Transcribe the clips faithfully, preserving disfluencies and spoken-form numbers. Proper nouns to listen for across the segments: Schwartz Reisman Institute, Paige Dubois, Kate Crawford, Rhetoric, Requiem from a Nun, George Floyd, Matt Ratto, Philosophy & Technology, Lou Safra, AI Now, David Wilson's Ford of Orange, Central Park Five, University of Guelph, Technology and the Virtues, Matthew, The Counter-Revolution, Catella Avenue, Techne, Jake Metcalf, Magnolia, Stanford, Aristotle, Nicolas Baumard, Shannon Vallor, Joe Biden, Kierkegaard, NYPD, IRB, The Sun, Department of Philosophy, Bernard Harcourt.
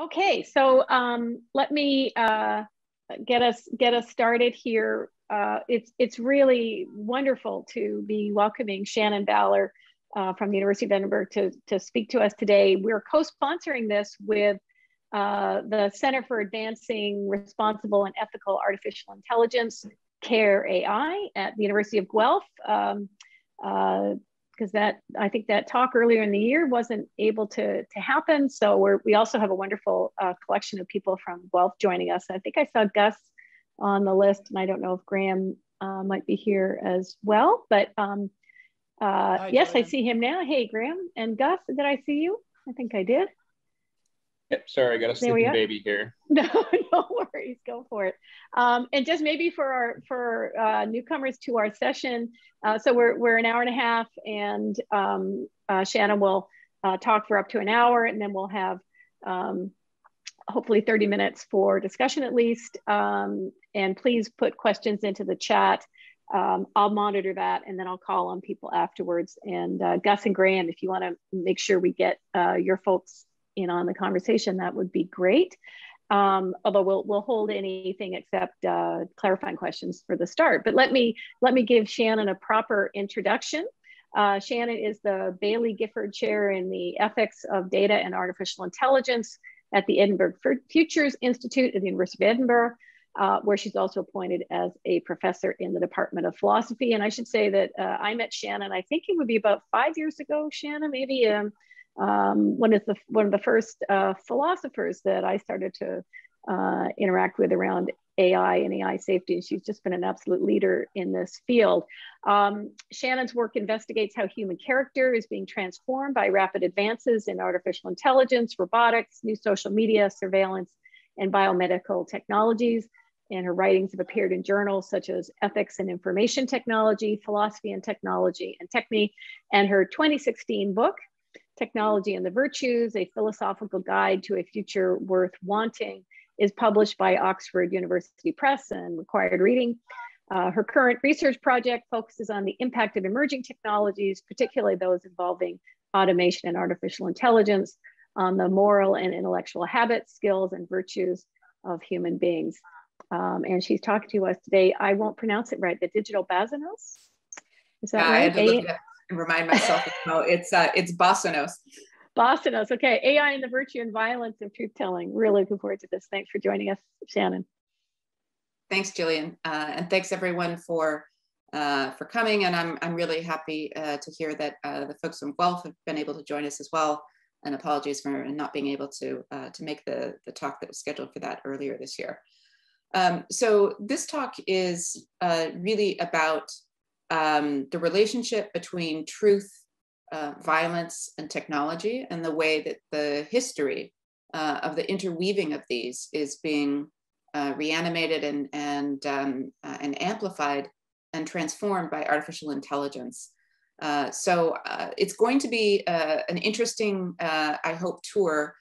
Okay, so um, let me uh, get us get us started here. Uh, it's it's really wonderful to be welcoming Shannon Vallor uh, from the University of Edinburgh to to speak to us today. We're co-sponsoring this with uh, the Centre for Advancing Responsible and Ethical Artificial Intelligence, CARE A I, at the University of Guelph. Um, uh, because that, I think that talk earlier in the year wasn't able to, to happen. So we're, we also have a wonderful uh, collection of people from Guelph joining us. I think I saw Gus on the list, and I don't know if Graham uh, might be here as well, but um, uh, Hi, yes, Jillian. I see him now. Hey, Graham and Gus, did I see you? I think I did. Yep, sorry, I got a sleeping baby here. No, no worries, go for it. Um, and just maybe for our for uh, newcomers to our session, uh, so we're, we're an hour and a half, and um, uh, Shannon will uh, talk for up to an hour, and then we'll have um, hopefully thirty minutes for discussion at least. Um, and please put questions into the chat. Um, I'll monitor that, and then I'll call on people afterwards. And uh, Gus and Graham, if you wanna make sure we get uh, your folks in on the conversation, that would be great. Um, although we'll, we'll hold anything except uh, clarifying questions for the start. But let me, let me give Shannon a proper introduction. Uh, Shannon is the Baillie Gifford Chair in the Ethics of Data and Artificial Intelligence at the Edinburgh Futures Institute at the University of Edinburgh, uh, where she's also appointed as a professor in the Department of Philosophy. And I should say that uh, I met Shannon, I think it would be about five years ago, Shannon, maybe. Um, Um, one of the one of the first uh, philosophers that I started to uh, interact with around A I and A I safety, and she's just been an absolute leader in this field. Um, Shannon's work investigates how human character is being transformed by rapid advances in artificial intelligence, robotics, new social media, surveillance, and biomedical technologies. And her writings have appeared in journals such as Ethics and Information Technology, Philosophy and Technology, and Techne. And her twenty sixteen book, Technology and the Virtues, a philosophical guide to a future worth wanting, is published by Oxford University Press and required reading. Uh, her current research project focuses on the impact of emerging technologies, particularly those involving automation and artificial intelligence, on the moral and intellectual habits, skills, and virtues of human beings. Um, and she's talking to us today. I won't pronounce it right. The digital basanos? Is that right? I had to and remind myself how it's uh, it's basanos. Basanos, okay. A I and the Virtue and Violence of Truth Telling. Really looking forward to this. Thanks for joining us, Shannon. Thanks, Jillian, uh, and thanks everyone for uh, for coming. And I'm I'm really happy uh, to hear that uh, the folks from Guelph have been able to join us as well. And apologies for not being able to uh, to make the the talk that was scheduled for that earlier this year. Um, so this talk is uh, really about Um, the relationship between truth, uh, violence, and technology, and the way that the history uh, of the interweaving of these is being uh, reanimated and, and, um, uh, and amplified and transformed by artificial intelligence. Uh, so uh, it's going to be uh, an interesting, uh, I hope, tour,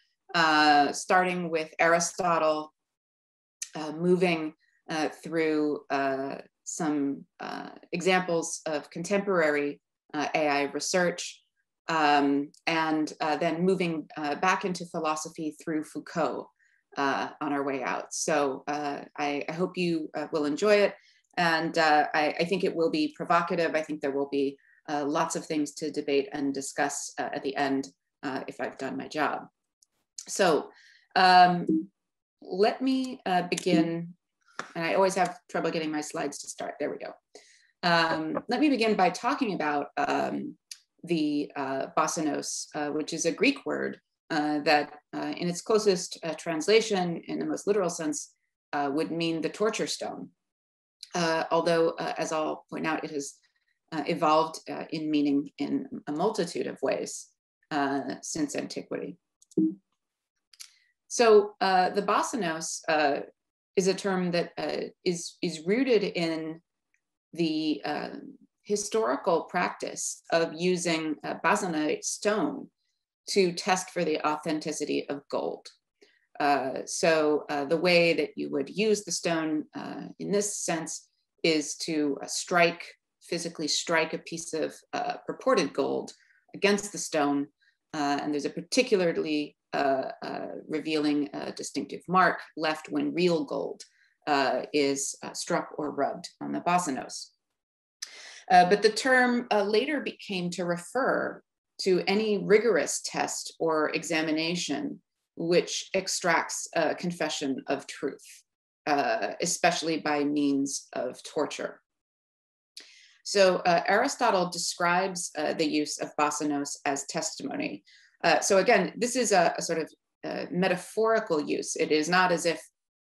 uh, starting with Aristotle, uh, moving uh, through uh, some uh, examples of contemporary uh, A I research, um, and uh, then moving uh, back into philosophy through Foucault uh, on our way out. So uh, I, I hope you uh, will enjoy it. And uh, I, I think it will be provocative. I think there will be uh, lots of things to debate and discuss uh, at the end uh, if I've done my job. So um, let me uh, begin. And I always have trouble getting my slides to start. There we go. Um, let me begin by talking about um, the uh, basanos, uh, which is a Greek word uh, that uh, in its closest uh, translation, in the most literal sense, uh, would mean the torture stone. Uh, although, uh, as I'll point out, it has uh, evolved uh, in meaning in a multitude of ways uh, since antiquity. So uh, the basanos, uh, is a term that uh, is, is rooted in the uh, historical practice of using a basanite stone to test for the authenticity of gold. Uh, so uh, the way that you would use the stone uh, in this sense is to uh, strike, physically strike a piece of uh, purported gold against the stone. Uh, and there's a particularly uh, uh, revealing a distinctive mark left when real gold uh, is uh, struck or rubbed on the basanos. Uh, but the term uh, later became to refer to any rigorous test or examination which extracts a confession of truth, uh, especially by means of torture. So uh, Aristotle describes uh, the use of basanos as testimony. Uh, so again, this is a, a sort of uh, metaphorical use. It is not as if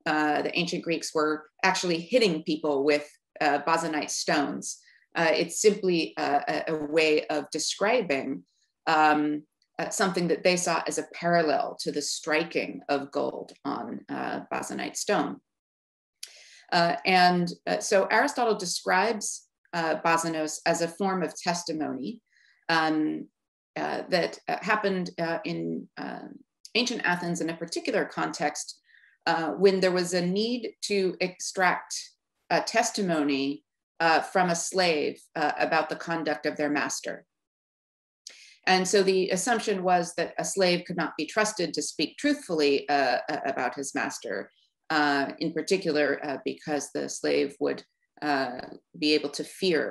uh, the ancient Greeks were actually hitting people with uh, basanite stones. Uh, it's simply a, a way of describing um, uh, something that they saw as a parallel to the striking of gold on uh, basanite stone. Uh, and uh, so Aristotle describes uh, basanos as a form of testimony um, uh, that uh, happened uh, in uh, ancient Athens in a particular context uh, when there was a need to extract uh, testimony Uh, from a slave uh, about the conduct of their master. And so the assumption was that a slave could not be trusted to speak truthfully uh, about his master, uh, in particular uh, because the slave would uh, be able to fear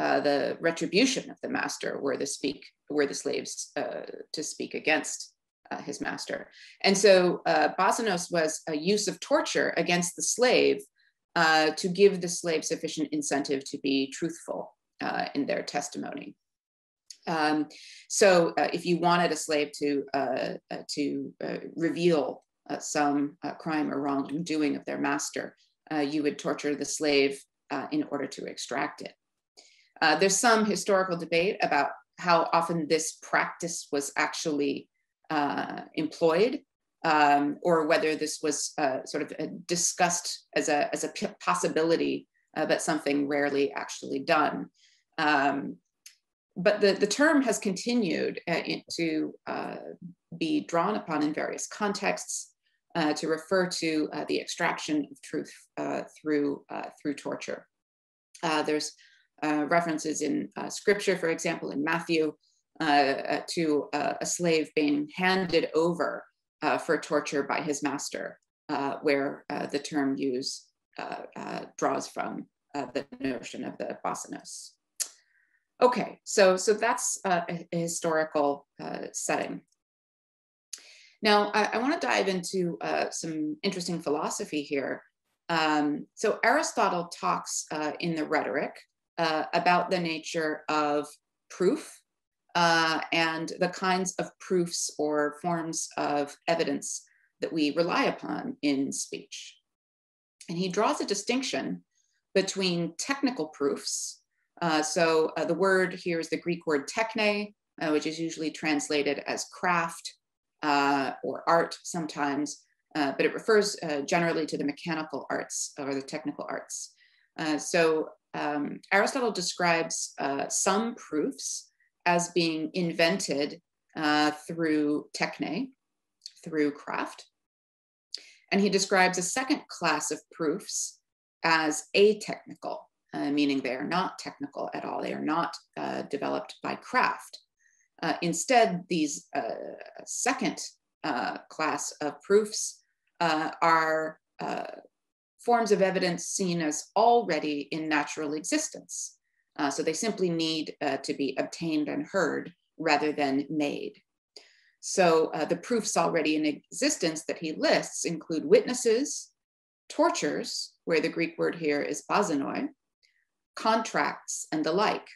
uh, the retribution of the master were the, speak, were the slaves uh, to speak against uh, his master. And so uh, basanos was a use of torture against the slave Uh, to give the slave sufficient incentive to be truthful uh, in their testimony. Um, so uh, if you wanted a slave to, uh, uh, to uh, reveal uh, some uh, crime or wrongdoing of their master, uh, you would torture the slave uh, in order to extract it. Uh, there's some historical debate about how often this practice was actually uh, employed, Um, or whether this was uh, sort of discussed as a, as a possibility, uh, but something rarely actually done. Um, but the, the term has continued uh, to uh, be drawn upon in various contexts uh, to refer to uh, the extraction of truth uh, through, uh, through torture. Uh, there's uh, references in uh, scripture, for example, in Matthew, uh, uh, to uh, a slave being handed over Uh, for torture by his master, uh, where uh, the term use uh, uh, draws from uh, the notion of the basanos. Okay, so, so that's uh, a historical uh, setting. Now, I, I wanna dive into uh, some interesting philosophy here. Um, so Aristotle talks uh, in the Rhetoric uh, about the nature of proof, Uh, and the kinds of proofs or forms of evidence that we rely upon in speech. And he draws a distinction between technical proofs. Uh, so uh, the word here is the Greek word techne, uh, which is usually translated as craft uh, or art sometimes, uh, but it refers uh, generally to the mechanical arts or the technical arts. Uh, so um, Aristotle describes uh, some proofs as being invented uh, through techne, through craft. And he describes a second class of proofs as atechnical, uh, meaning they are not technical at all. They are not uh, developed by craft. Uh, instead, these uh, second uh, class of proofs uh, are uh, forms of evidence seen as already in natural existence. Uh, so they simply need uh, to be obtained and heard rather than made. So uh, the proofs already in existence that he lists include witnesses, tortures, where the Greek word here is basanoi, contracts, and the like.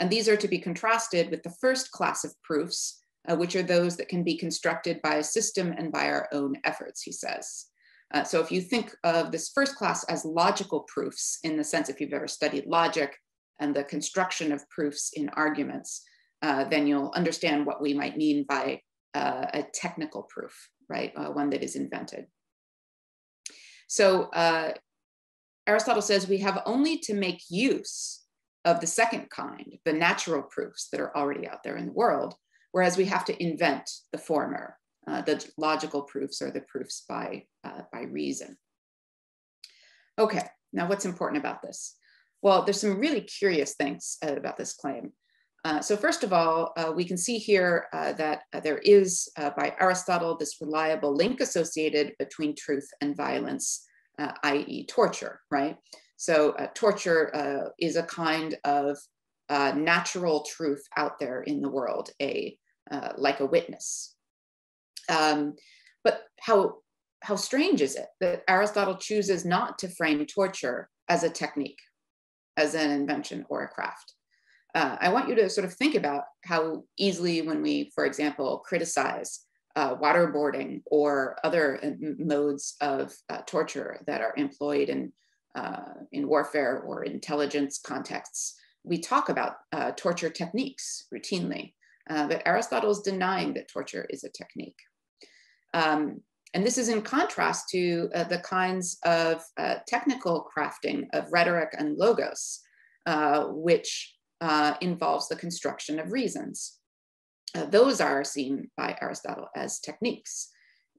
And these are to be contrasted with the first class of proofs, uh, which are those that can be constructed by a system and by our own efforts, he says. Uh, so if you think of this first class as logical proofs, in the sense if you've ever studied logic and the construction of proofs in arguments, uh, then you'll understand what we might mean by uh, a technical proof, right? Uh, one that is invented. So uh, Aristotle says we have only to make use of the second kind, the natural proofs that are already out there in the world, whereas we have to invent the former. Uh, the logical proofs are the proofs by, uh, by reason. Okay, now what's important about this? Well, there's some really curious things uh, about this claim. Uh, so first of all, uh, we can see here uh, that uh, there is, uh, by Aristotle, this reliable link associated between truth and violence, uh, that is torture, right? So uh, torture uh, is a kind of uh, natural truth out there in the world, a uh, like a witness. Um, but how, how strange is it that Aristotle chooses not to frame torture as a technique, as an invention or a craft? Uh, I want you to sort of think about how easily when we, for example, criticize uh, waterboarding or other modes of uh, torture that are employed in, uh, in warfare or intelligence contexts, we talk about uh, torture techniques routinely, uh, but Aristotle is denying that torture is a technique. Um, and this is in contrast to uh, the kinds of uh, technical crafting of rhetoric and logos, uh, which Uh, involves the construction of reasons. Uh, those are seen by Aristotle as techniques.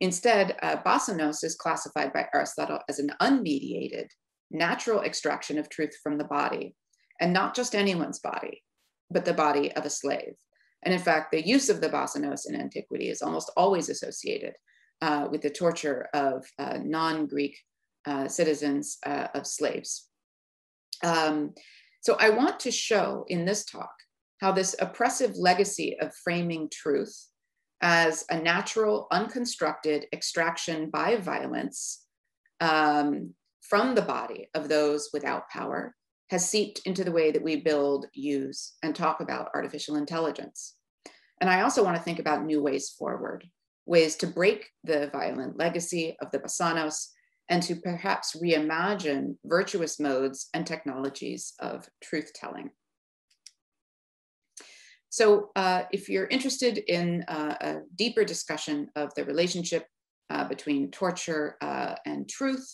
Instead, uh, basanos is classified by Aristotle as an unmediated, natural extraction of truth from the body, and not just anyone's body, but the body of a slave. And in fact, the use of the basanos in antiquity is almost always associated uh, with the torture of uh, non-Greek uh, citizens uh, of slaves. Um, So I want to show in this talk how this oppressive legacy of framing truth as a natural, unconstructed extraction by violence um, from the body of those without power has seeped into the way that we build, use, and talk about artificial intelligence. And I also want to think about new ways forward, ways to break the violent legacy of the basanos and to perhaps reimagine virtuous modes and technologies of truth-telling. So uh, if you're interested in uh, a deeper discussion of the relationship uh, between torture uh, and truth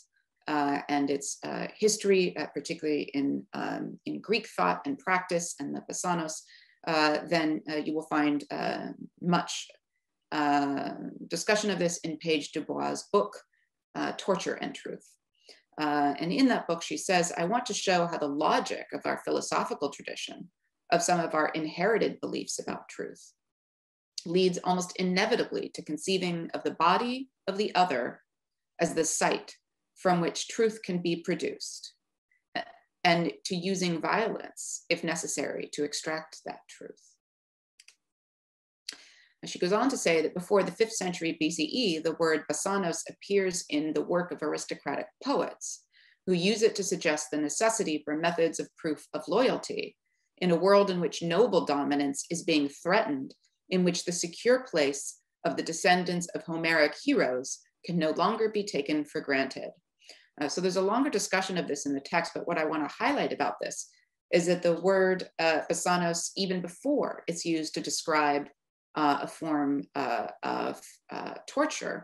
uh, and its uh, history, uh, particularly in, um, in Greek thought and practice and the basanos, uh, then uh, you will find uh, much uh, discussion of this in Paige Dubois' book, Uh, Torture and Truth. Uh, and in that book, she says, I want to show how the logic of our philosophical tradition, of some of our inherited beliefs about truth, leads almost inevitably to conceiving of the body of the other as the site from which truth can be produced, and to using violence, if necessary, to extract that truth. She goes on to say that before the fifth century B C E, the word basanos appears in the work of aristocratic poets who use it to suggest the necessity for methods of proof of loyalty in a world in which noble dominance is being threatened, in which the secure place of the descendants of Homeric heroes can no longer be taken for granted. Uh, so there's a longer discussion of this in the text, but what I want to highlight about this is that the word uh, basanos, even before it's used to describe Uh, a form uh, of uh, torture,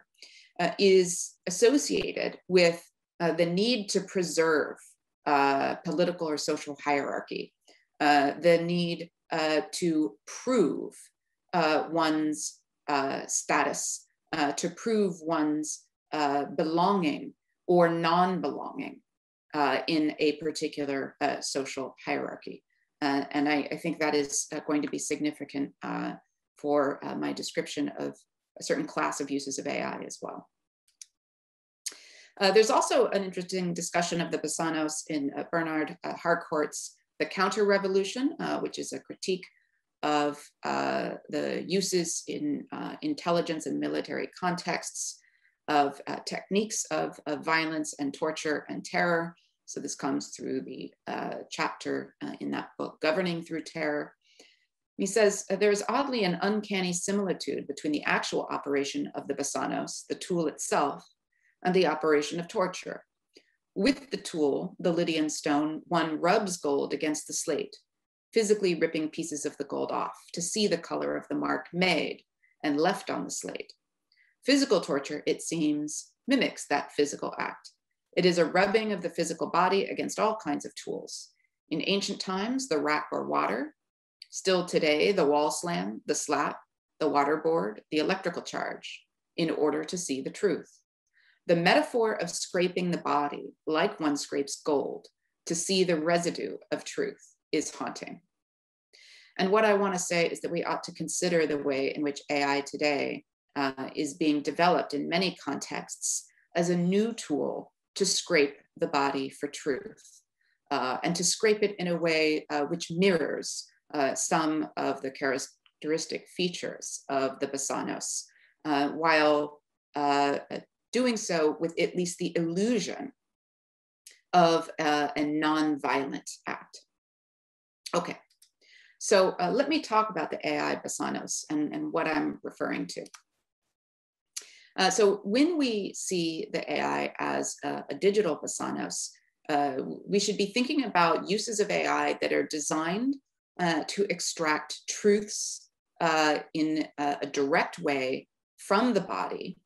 uh, is associated with uh, the need to preserve uh, political or social hierarchy, uh, the need uh, to prove uh, one's uh, status, uh, to prove one's uh, belonging or non-belonging uh, in a particular uh, social hierarchy. Uh, and I, I think that is uh, going to be significant uh, for uh, my description of a certain class of uses of A I as well. Uh, there's also an interesting discussion of the basanos in uh, Bernard uh, Harcourt's The Counter-Revolution, uh, which is a critique of uh, the uses in uh, intelligence and military contexts of uh, techniques of, of violence and torture and terror. So this comes through the uh, chapter uh, in that book, Governing Through Terror. He says, there is oddly an uncanny similitude between the actual operation of the basanos, the tool itself, and the operation of torture. With the tool, the Lydian stone, one rubs gold against the slate, physically ripping pieces of the gold off to see the color of the mark made and left on the slate. Physical torture, it seems, mimics that physical act. It is a rubbing of the physical body against all kinds of tools. In ancient times, the rack or water, still today, the wall slam, the slap, the waterboard, the electrical charge, in order to see the truth. The metaphor of scraping the body, like one scrapes gold, to see the residue of truth is haunting. And what I want to say is that we ought to consider the way in which A I today uh, is being developed in many contexts as a new tool to scrape the body for truth, uh, and to scrape it in a way uh, which mirrors uh, some of the characteristic features of the basanos, uh, while uh, doing so with at least the illusion of uh, a non-violent act. Okay, so uh, let me talk about the A I basanos and, and what I'm referring to. Uh, so when we see the A I as uh, a digital basanos, uh, we should be thinking about uses of A I that are designed uh, to extract truths uh, in a, a direct way from the body,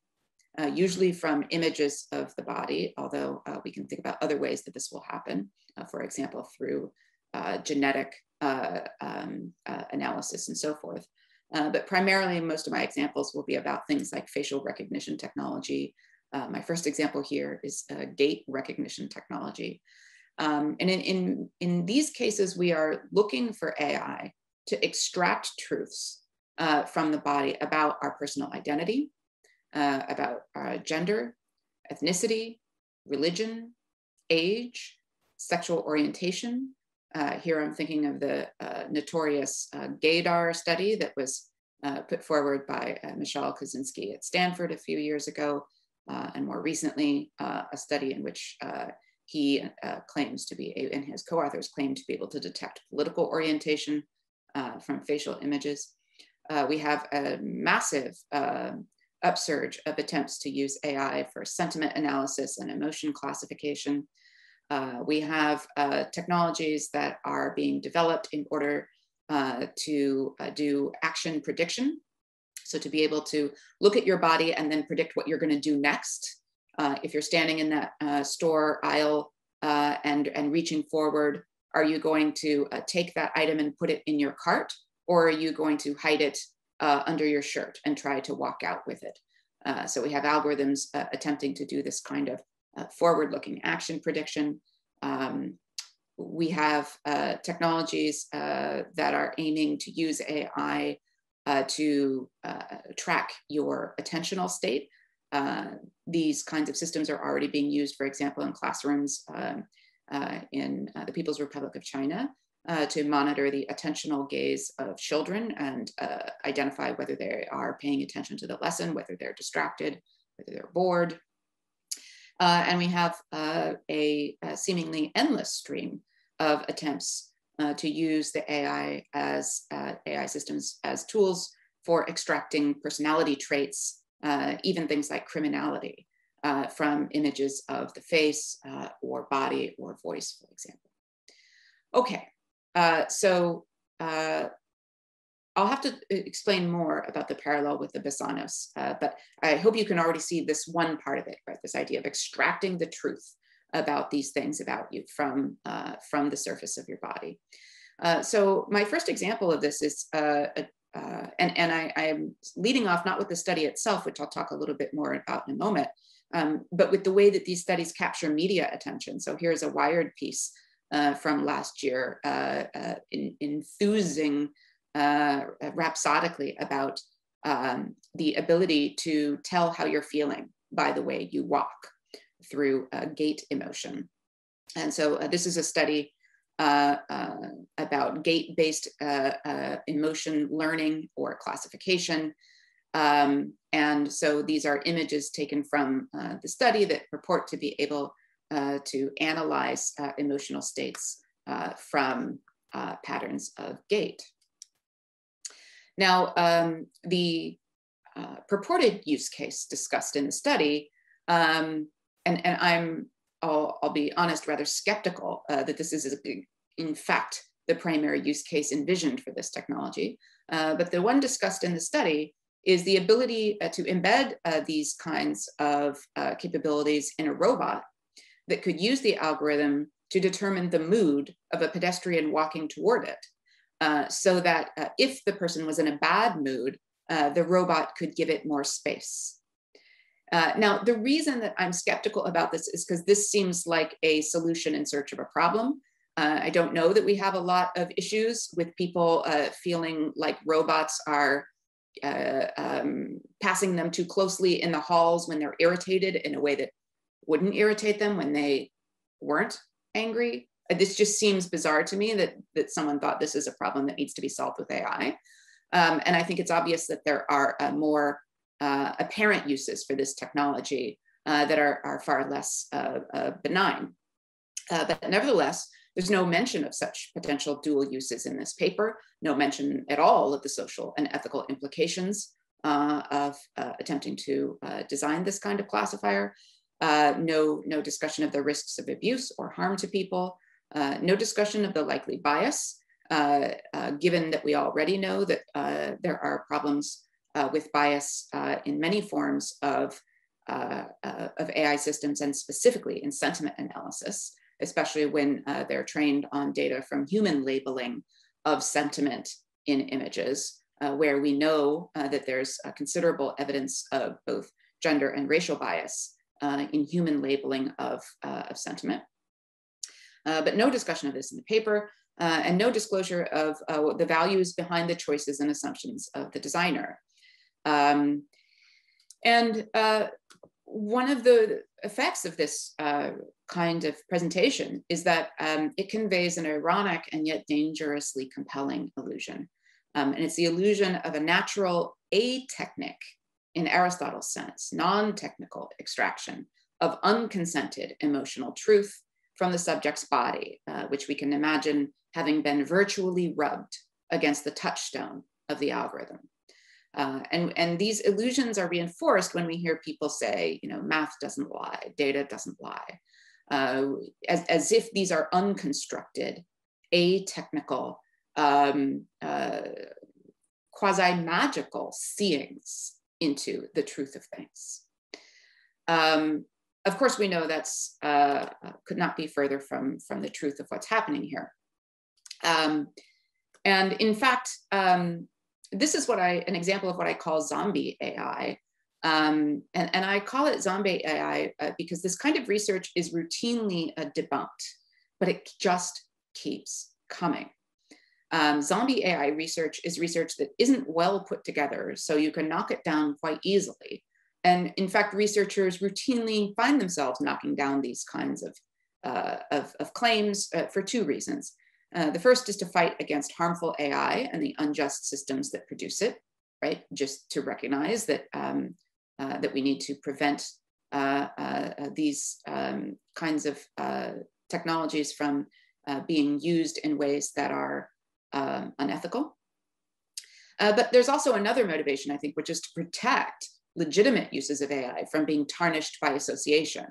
uh, usually from images of the body, although uh, we can think about other ways that this will happen, uh, for example, through uh, genetic uh, um, uh, analysis and so forth. Uh, but primarily, most of my examples will be about things like facial recognition technology. Uh, my first example here is uh, gait recognition technology. Um, and in, in, in these cases, we are looking for A I to extract truths uh, from the body about our personal identity, uh, about our gender, ethnicity, religion, age, sexual orientation. Uh, here I'm thinking of the uh, notorious uh, gaydar study that was uh, put forward by uh, Michal Kosinski at Stanford a few years ago, uh, and more recently, uh, a study in which uh, he uh, claims to be, and his co-authors claim to be able to detect political orientation uh, from facial images. Uh, we have a massive uh, upsurge of attempts to use A I for sentiment analysis and emotion classification. Uh, we have uh, technologies that are being developed in order uh, to uh, do action prediction. So to be able to look at your body and then predict what you're going to do next. Uh, if you're standing in that uh, store aisle uh, and, and reaching forward, are you going to uh, take that item and put it in your cart? Or are you going to hide it uh, under your shirt and try to walk out with it? Uh, so we have algorithms uh, attempting to do this kind of Uh, forward-looking action prediction. Um, we have uh, technologies uh, that are aiming to use A I uh, to uh, track your attentional state. Uh, these kinds of systems are already being used, for example, in classrooms um, uh, in uh, the People's Republic of China uh, to monitor the attentional gaze of children and uh, identify whether they are paying attention to the lesson, whether they're distracted, whether they're bored. Uh, and we have uh, a, a seemingly endless stream of attempts uh, to use the A I as uh, A I systems as tools for extracting personality traits, uh, even things like criminality, uh, from images of the face uh, or body or voice, for example. Okay, uh, so uh, I'll have to explain more about the parallel with the basanos, uh, but I hope you can already see this one part of it, right? This idea of extracting the truth about these things about you from, uh, from the surface of your body. Uh, so my first example of this is, uh, uh, and, and I, I am leading off not with the study itself, which I'll talk a little bit more about in a moment, um, but with the way that these studies capture media attention. So here's a Wired piece uh, from last year, uh, uh, in, enthusing Uh, rhapsodically about um, the ability to tell how you're feeling by the way you walk through uh, gait emotion. And so uh, this is a study uh, uh, about gait-based uh, uh, emotion learning or classification. Um, and so these are images taken from uh, the study that purport to be able uh, to analyze uh, emotional states uh, from uh, patterns of gait. Now, um, the uh, purported use case discussed in the study, um, and, and I'm, I'll, I'll be honest, rather skeptical uh, that this is, in fact, the primary use case envisioned for this technology. Uh, but the one discussed in the study is the ability uh, to embed uh, these kinds of uh, capabilities in a robot that could use the algorithm to determine the mood of a pedestrian walking toward it. Uh, so that uh, if the person was in a bad mood, uh, the robot could give it more space. Uh, now, the reason that I'm skeptical about this is because this seems like a solution in search of a problem, Uh, I don't know that we have a lot of issues with people uh, feeling like robots are uh, um, passing them too closely in the halls when they're irritated in a way that wouldn't irritate them when they weren't angry. This just seems bizarre to me that, that someone thought this is a problem that needs to be solved with A I. Um, and I think it's obvious that there are uh, more uh, apparent uses for this technology uh, that are, are far less uh, uh, benign. Uh, but nevertheless, there's no mention of such potential dual uses in this paper, no mention at all of the social and ethical implications uh, of uh, attempting to uh, design this kind of classifier, uh, no, no discussion of the risks of abuse or harm to people, uh, no discussion of the likely bias, uh, uh, given that we already know that uh, there are problems uh, with bias uh, in many forms of, uh, uh, of A I systems, and specifically in sentiment analysis, especially when uh, they're trained on data from human labeling of sentiment in images, uh, where we know uh, that there's uh, considerable evidence of both gender and racial bias uh, in human labeling of, uh, of sentiment. Uh, but no discussion of this in the paper, uh, and no disclosure of uh, the values behind the choices and assumptions of the designer. Um, and uh, one of the effects of this uh, kind of presentation is that um, it conveys an ironic and yet dangerously compelling illusion. Um, and it's the illusion of a natural atechnic, in Aristotle's sense, non-technical extraction of unconsented emotional truth from the subject's body, uh, which we can imagine having been virtually rubbed against the touchstone of the algorithm. Uh, and, and these illusions are reinforced when we hear people say, you know, math doesn't lie, data doesn't lie, uh, as, as if these are unconstructed, atechnical, um, uh, quasi-magical seeings into the truth of things. Um, of course, we know that's uh, could not be further from, from the truth of what's happening here. Um, and in fact, um, this is what I, an example of what I call zombie A I. Um, and, and I call it zombie A I uh, because this kind of research is routinely uh, debunked, but it just keeps coming. Um, zombie A I research is research that isn't well put together, so you can knock it down quite easily. And in fact, researchers routinely find themselves knocking down these kinds of, uh, of, of claims uh, for two reasons. Uh, the first is to fight against harmful A I and the unjust systems that produce it, right? Just to recognize that, um, uh, that we need to prevent uh, uh, these um, kinds of uh, technologies from uh, being used in ways that are um, unethical. Uh, but there's also another motivation, I think, which is to protect legitimate uses of A I from being tarnished by association.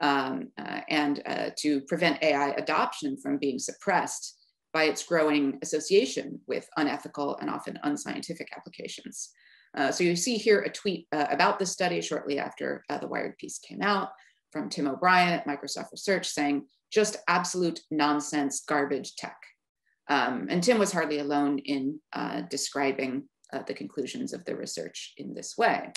Um, uh, and uh, to prevent A I adoption from being suppressed by its growing association with unethical and often unscientific applications. Uh, so you see here a tweet uh, about this study shortly after uh, the Wired piece came out from Tim O'Brien at Microsoft Research saying, just absolute nonsense garbage tech. Um, and Tim was hardly alone in uh, describing uh, the conclusions of the research in this way.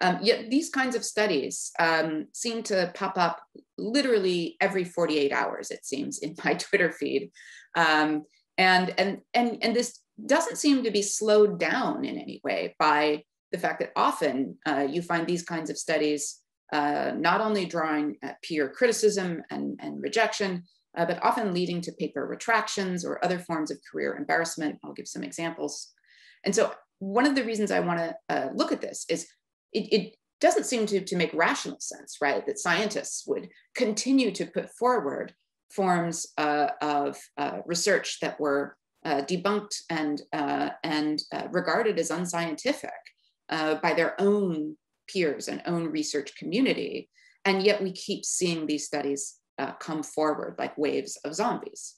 Um, yet these kinds of studies um, seem to pop up literally every forty-eight hours, it seems, in my Twitter feed. Um, and, and, and, and this doesn't seem to be slowed down in any way by the fact that often uh, you find these kinds of studies uh, not only drawing uh, peer criticism and, and rejection, uh, but often leading to paper retractions or other forms of career embarrassment. I'll give some examples. And so one of the reasons I want to uh, look at this is It, it doesn't seem to, to make rational sense, right? That scientists would continue to put forward forms uh, of uh, research that were uh, debunked and, uh, and uh, regarded as unscientific uh, by their own peers and own research community. And yet we keep seeing these studies uh, come forward like waves of zombies.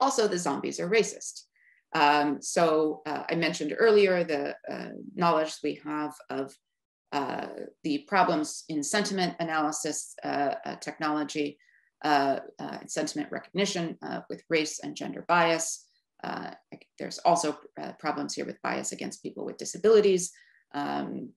Also, the zombies are racist. Um, so uh, I mentioned earlier the uh, knowledge we have of uh, the problems in sentiment analysis uh, uh, technology, uh, uh, sentiment recognition uh, with race and gender bias. Uh, there's also uh, problems here with bias against people with disabilities, um,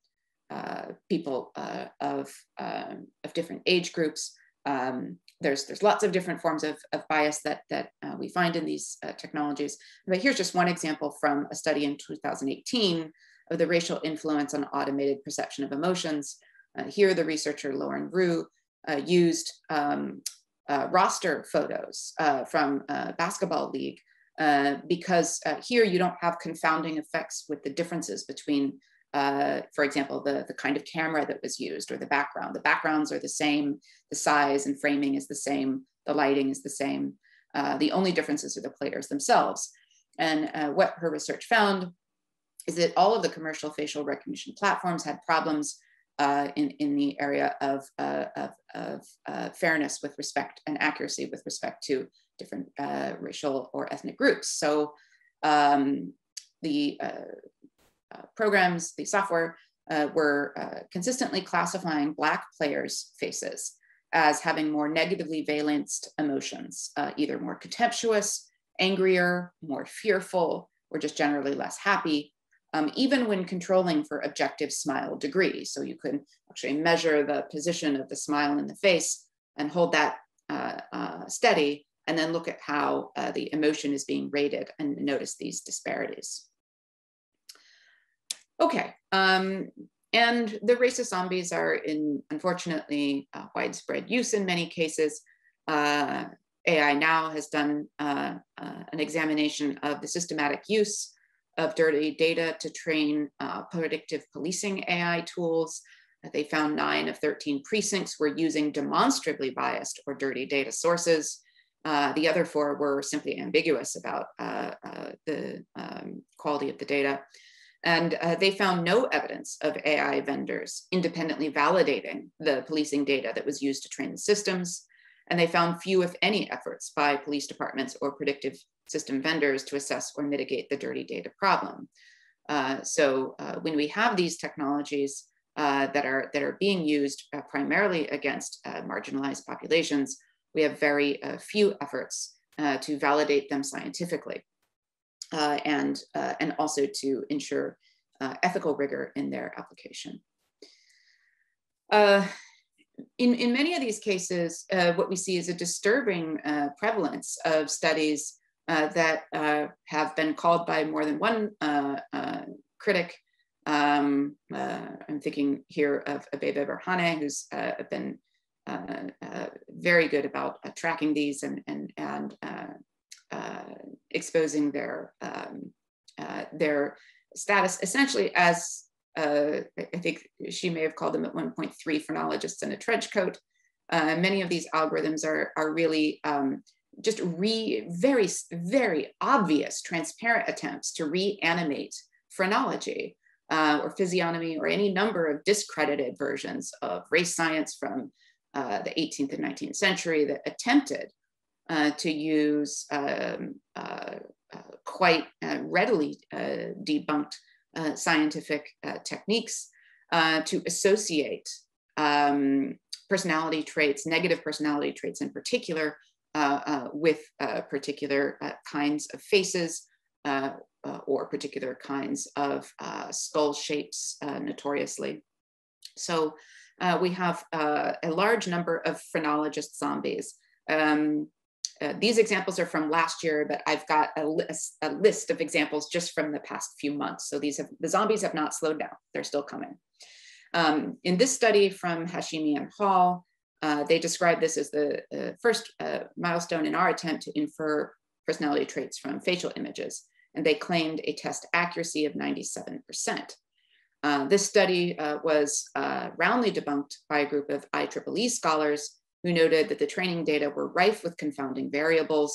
uh, people uh, of, um, of different age groups, um, there's there's lots of different forms of, of bias that, that uh, we find in these uh, technologies. But here's just one example from a study in two thousand eighteen of the racial influence on automated perception of emotions. Uh, here, the researcher Lauren Rue uh, used um, uh, roster photos uh, from a basketball league uh, because uh, here you don't have confounding effects with the differences between, uh, for example, the, the kind of camera that was used or the background. The backgrounds are the same, the size and framing is the same, the lighting is the same. Uh, the only differences are the players themselves. And uh, what her research found is that all of the commercial facial recognition platforms had problems uh, in, in the area of, uh, of, of uh, fairness with respect and accuracy with respect to different uh, racial or ethnic groups. So um, the uh, uh, programs, the software uh, were uh, consistently classifying Black players' faces as having more negatively valenced emotions, uh, either more contemptuous, angrier, more fearful, or just generally less happy. Um, even when controlling for objective smile degree. So you can actually measure the position of the smile in the face and hold that uh, uh, steady, and then look at how uh, the emotion is being rated and notice these disparities. Okay, um, and the racist zombies are in, unfortunately, uh, widespread use in many cases. Uh, A I Now has done uh, uh, an examination of the systematic use of dirty data to train uh, predictive policing A I tools. Uh, they found nine of thirteen precincts were using demonstrably biased or dirty data sources. Uh, the other four were simply ambiguous about uh, uh, the um, quality of the data. And uh, they found no evidence of A I vendors independently validating the policing data that was used to train the systems. And they found few, if any, efforts by police departments or predictive system vendors to assess or mitigate the dirty data problem. Uh, so uh, when we have these technologies uh, that are that are being used uh, primarily against uh, marginalized populations, we have very uh, few efforts uh, to validate them scientifically, uh, and uh, and also to ensure uh, ethical rigor in their application. Uh, In, in many of these cases, uh, what we see is a disturbing uh, prevalence of studies uh, that uh, have been called by more than one uh, uh, critic. Um, uh, I'm thinking here of Abebe Berhane, who's uh, been uh, uh, very good about uh, tracking these and, and, and uh, uh, exposing their, um, uh, their status essentially as Uh, I think she may have called them at one point three phrenologists in a trench coat. Uh, many of these algorithms are, are really um, just re, very, very obvious, transparent attempts to reanimate phrenology uh, or physiognomy or any number of discredited versions of race science from uh, the eighteenth and nineteenth century that attempted uh, to use um, uh, uh, quite uh, readily uh, debunked Uh, scientific uh, techniques uh, to associate um, personality traits, negative personality traits in particular, uh, uh, with uh, particular uh, kinds of faces uh, uh, or particular kinds of uh, skull shapes, uh, notoriously. So uh, we have uh, a large number of phrenologist zombies. Um, Uh, these examples are from last year, but I've got a list, a list of examples just from the past few months. So these have, the zombies have not slowed down. They're still coming. Um, in this study from Hashimi and Hall, uh, they described this as the uh, first uh, milestone in our attempt to infer personality traits from facial images. And they claimed a test accuracy of ninety-seven percent. Uh, this study uh, was uh, roundly debunked by a group of I E E E scholars who noted that the training data were rife with confounding variables,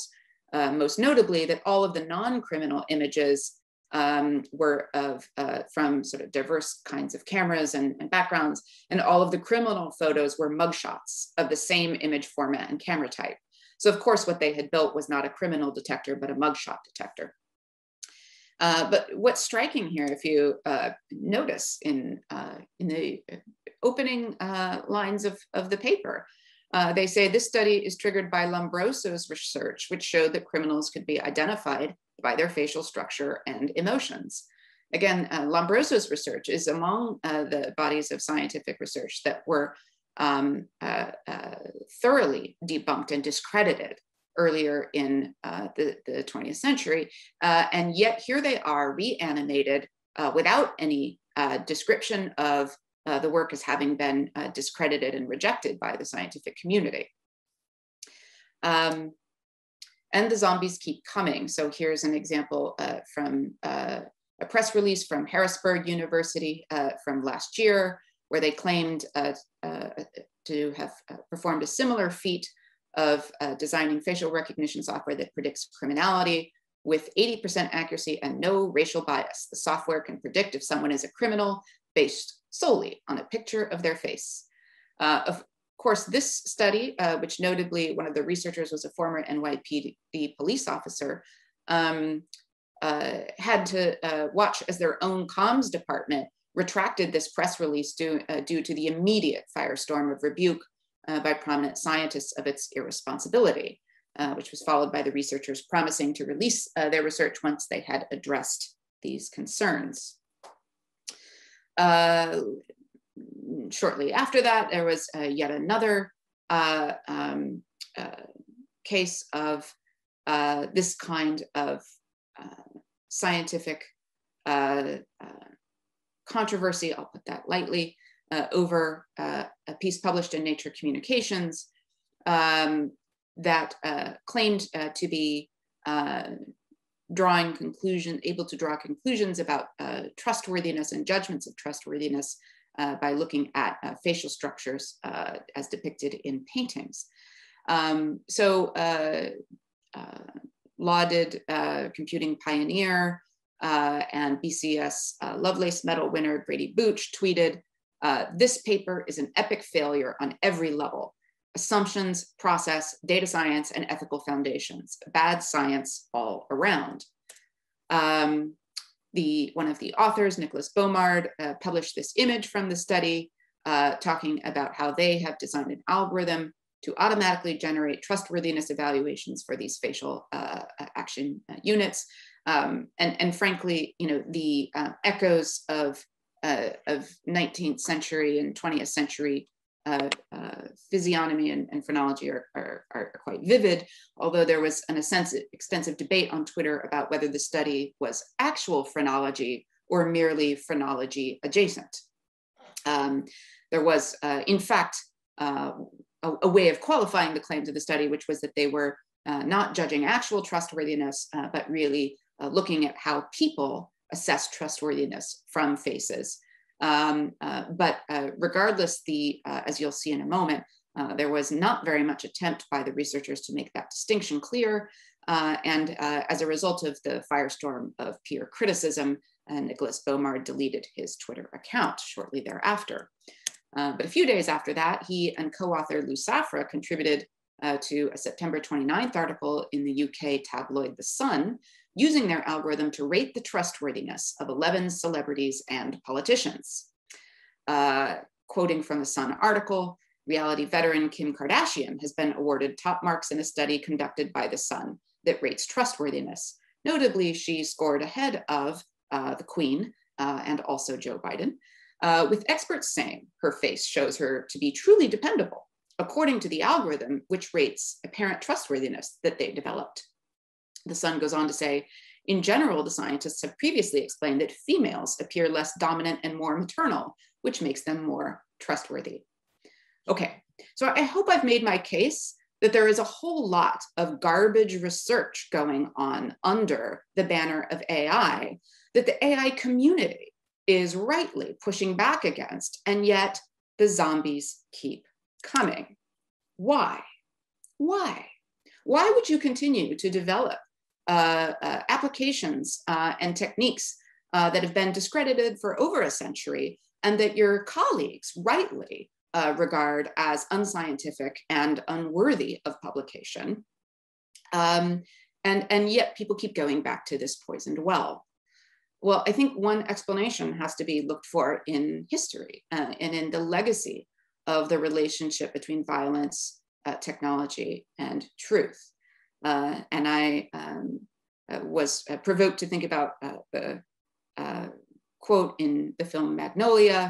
uh, most notably that all of the non-criminal images um, were of, uh, from sort of diverse kinds of cameras and, and backgrounds, and all of the criminal photos were mugshots of the same image format and camera type. So of course, what they had built was not a criminal detector, but a mugshot detector. Uh, but what's striking here, if you uh, notice in, uh, in the opening uh, lines of, of the paper, Uh, they say this study is triggered by Lombroso's research, which showed that criminals could be identified by their facial structure and emotions. Again, uh, Lombroso's research is among uh, the bodies of scientific research that were um, uh, uh, thoroughly debunked and discredited earlier in uh, the, the twentieth century. Uh, and yet here they are reanimated uh, without any uh, description of uh, the work as having been uh, discredited and rejected by the scientific community. Um, and the zombies keep coming. So here's an example uh, from uh, a press release from Harrisburg University uh, from last year, where they claimed uh, uh, to have performed a similar feat of uh, designing facial recognition software that predicts criminality with eighty percent accuracy and no racial bias. The software can predict if someone is a criminal based solely on a picture of their face. Uh, of course, this study, uh, which notably one of the researchers was a former N Y P D police officer, um, uh, had to uh, watch as their own comms department retracted this press release due, uh, due to the immediate firestorm of rebuke uh, by prominent scientists of its irresponsibility, uh, which was followed by the researchers promising to release uh, their research once they had addressed these concerns. Uh, shortly after that, there was uh, yet another uh, um, uh, case of uh, this kind of uh, scientific uh, uh, controversy, I'll put that lightly, uh, over uh, a piece published in Nature Communications um, that uh, claimed uh, to be uh, drawing conclusion, able to draw conclusions about uh, trustworthiness and judgments of trustworthiness uh, by looking at uh, facial structures uh, as depicted in paintings. Um, so uh, uh, lauded uh, computing pioneer, Uh, and B C S uh, Lovelace Medal winner Brady Booch tweeted, uh, "This paper is an epic failure on every level. Assumptions, process, data science, and ethical foundations. Bad science all around." Um, the, one of the authors, Nicolas Baumard, uh, published this image from the study uh, talking about how they have designed an algorithm to automatically generate trustworthiness evaluations for these facial uh, action units. Um, and, and frankly, you know, the uh, echoes of, uh, of nineteenth century and twentieth century uh, uh, physiognomy and, and phonology are, are, are quite vivid, although there was an extensive debate on Twitter about whether the study was actual phrenology or merely phrenology adjacent. Um, there was, uh, in fact, uh, a, a way of qualifying the claims of the study, which was that they were uh, not judging actual trustworthiness, uh, but really Uh, looking at how people assess trustworthiness from faces. Um, uh, but uh, regardless, the uh, as you'll see in a moment, uh, there was not very much attempt by the researchers to make that distinction clear. Uh, and uh, as a result of the firestorm of peer criticism, uh, Nicolas Baumard deleted his Twitter account shortly thereafter. Uh, but a few days after that, he and co-author Lou Safra contributed uh, to a September twenty-ninth article in the U K tabloid The Sun, using their algorithm to rate the trustworthiness of eleven celebrities and politicians. Uh, quoting from the Sun article, reality veteran Kim Kardashian has been awarded top marks in a study conducted by the Sun that rates trustworthiness. Notably, she scored ahead of uh, the Queen uh, and also Joe Biden, uh, with experts saying her face shows her to be truly dependable, according to the algorithm which rates apparent trustworthiness that they developed. The Sun goes on to say, in general, the scientists have previously explained that females appear less dominant and more maternal, which makes them more trustworthy. Okay, so I hope I've made my case that there is a whole lot of garbage research going on under the banner of A I, that the A I community is rightly pushing back against, and yet the zombies keep coming. Why? Why? Why would you continue to develop Uh, uh, applications uh, and techniques uh, that have been discredited for over a century and that your colleagues rightly uh, regard as unscientific and unworthy of publication. Um, and, and yet people keep going back to this poisoned well. Well, I think one explanation has to be looked for in history uh, and in the legacy of the relationship between violence, uh, technology, and truth. Uh, and I um, uh, was uh, provoked to think about uh, the uh, quote in the film Magnolia,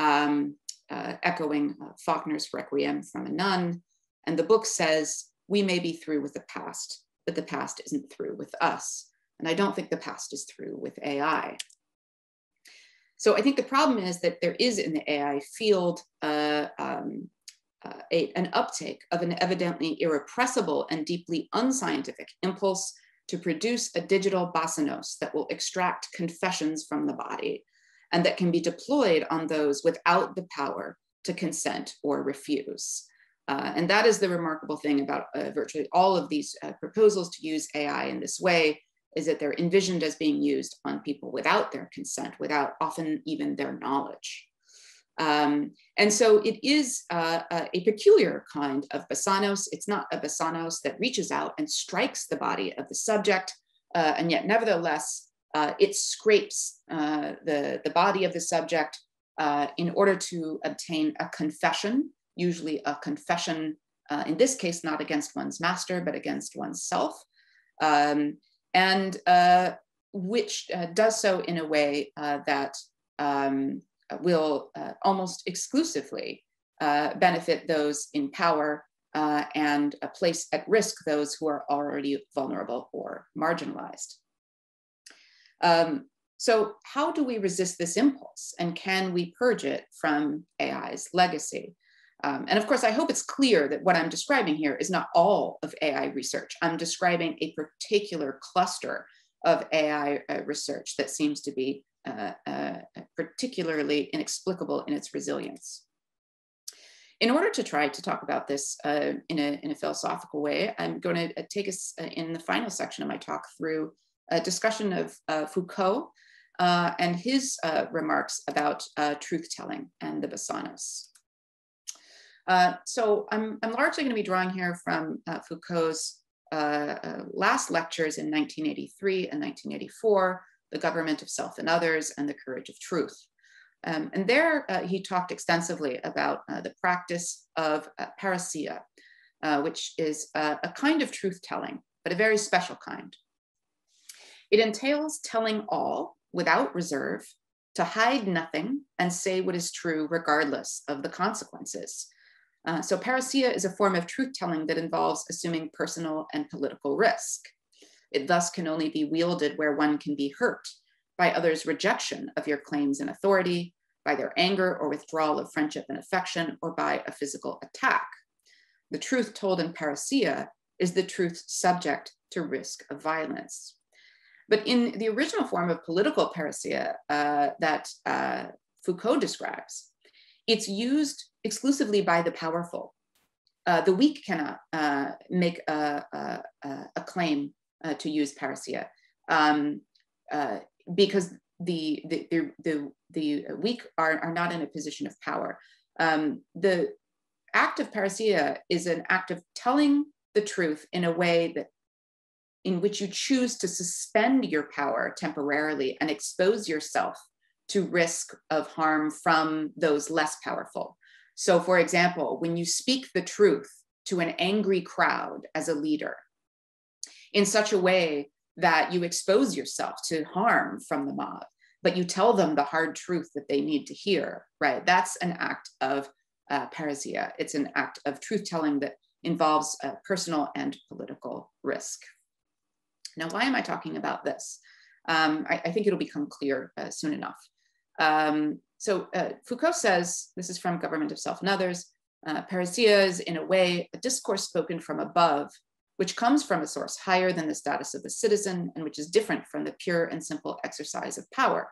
um, uh, echoing uh, Faulkner's Requiem from a Nun. And the book says, we may be through with the past, but the past isn't through with us. And I don't think the past is through with A I. So I think the problem is that there is in the A I field uh, um, uh, a, an uptake of an evidently irrepressible and deeply unscientific impulse to produce a digital basanos that will extract confessions from the body and that can be deployed on those without the power to consent or refuse. Uh, and that is the remarkable thing about uh, virtually all of these uh, proposals to use A I in this way, is that they're envisioned as being used on people without their consent, without often even their knowledge. Um, and so it is uh, a peculiar kind of basanos. It's not a basanos that reaches out and strikes the body of the subject, uh, and yet nevertheless, uh, it scrapes uh, the, the body of the subject uh, in order to obtain a confession, usually a confession, uh, in this case, not against one's master, but against oneself. Um, and uh, which uh, does so in a way uh, that um, will uh, almost exclusively uh, benefit those in power uh, and uh, place at risk those who are already vulnerable or marginalized. Um, so how do we resist this impulse, and can we purge it from A I's legacy? Um, and of course, I hope it's clear that what I'm describing here is not all of A I research. I'm describing a particular cluster of A I uh, research that seems to be uh, uh, particularly inexplicable in its resilience. In order to try to talk about this uh, in, a, in a philosophical way, I'm going to take us uh, in the final section of my talk through a discussion of uh, Foucault uh, and his uh, remarks about uh, truth-telling and the basanos. Uh, so I'm, I'm largely going to be drawing here from uh, Foucault's uh, uh, last lectures in nineteen eighty-three and nineteen eighty-four, The Government of Self and Others and The Courage of Truth. Um, and there uh, he talked extensively about uh, the practice of uh, parousia, uh, which is uh, a kind of truth-telling, but a very special kind. It entails telling all without reserve, to hide nothing and say what is true regardless of the consequences. Uh, so parousia is a form of truth-telling that involves assuming personal and political risk. It thus can only be wielded where one can be hurt by others' rejection of your claims and authority, by their anger or withdrawal of friendship and affection, or by a physical attack. The truth told in parousia is the truth subject to risk of violence. But in the original form of political parousia uh, that uh, Foucault describes, it's used exclusively by the powerful. Uh, the weak cannot uh, make a, a, a claim uh, to use parousia um, uh, because the, the, the, the, the weak are, are not in a position of power. Um, the act of parousia is an act of telling the truth in a way that in which you choose to suspend your power temporarily and expose yourself to risk of harm from those less powerful. So for example, when you speak the truth to an angry crowd as a leader in such a way that you expose yourself to harm from the mob, but you tell them the hard truth that they need to hear, right? That's an act of uh, parousia. It's an act of truth-telling that involves uh, personal and political risk. Now, why am I talking about this? Um, I, I think it'll become clear uh, soon enough. Um, So uh, Foucault says, this is from Government of Self and Others, uh, parousia is in a way a discourse spoken from above, which comes from a source higher than the status of the citizen and which is different from the pure and simple exercise of power.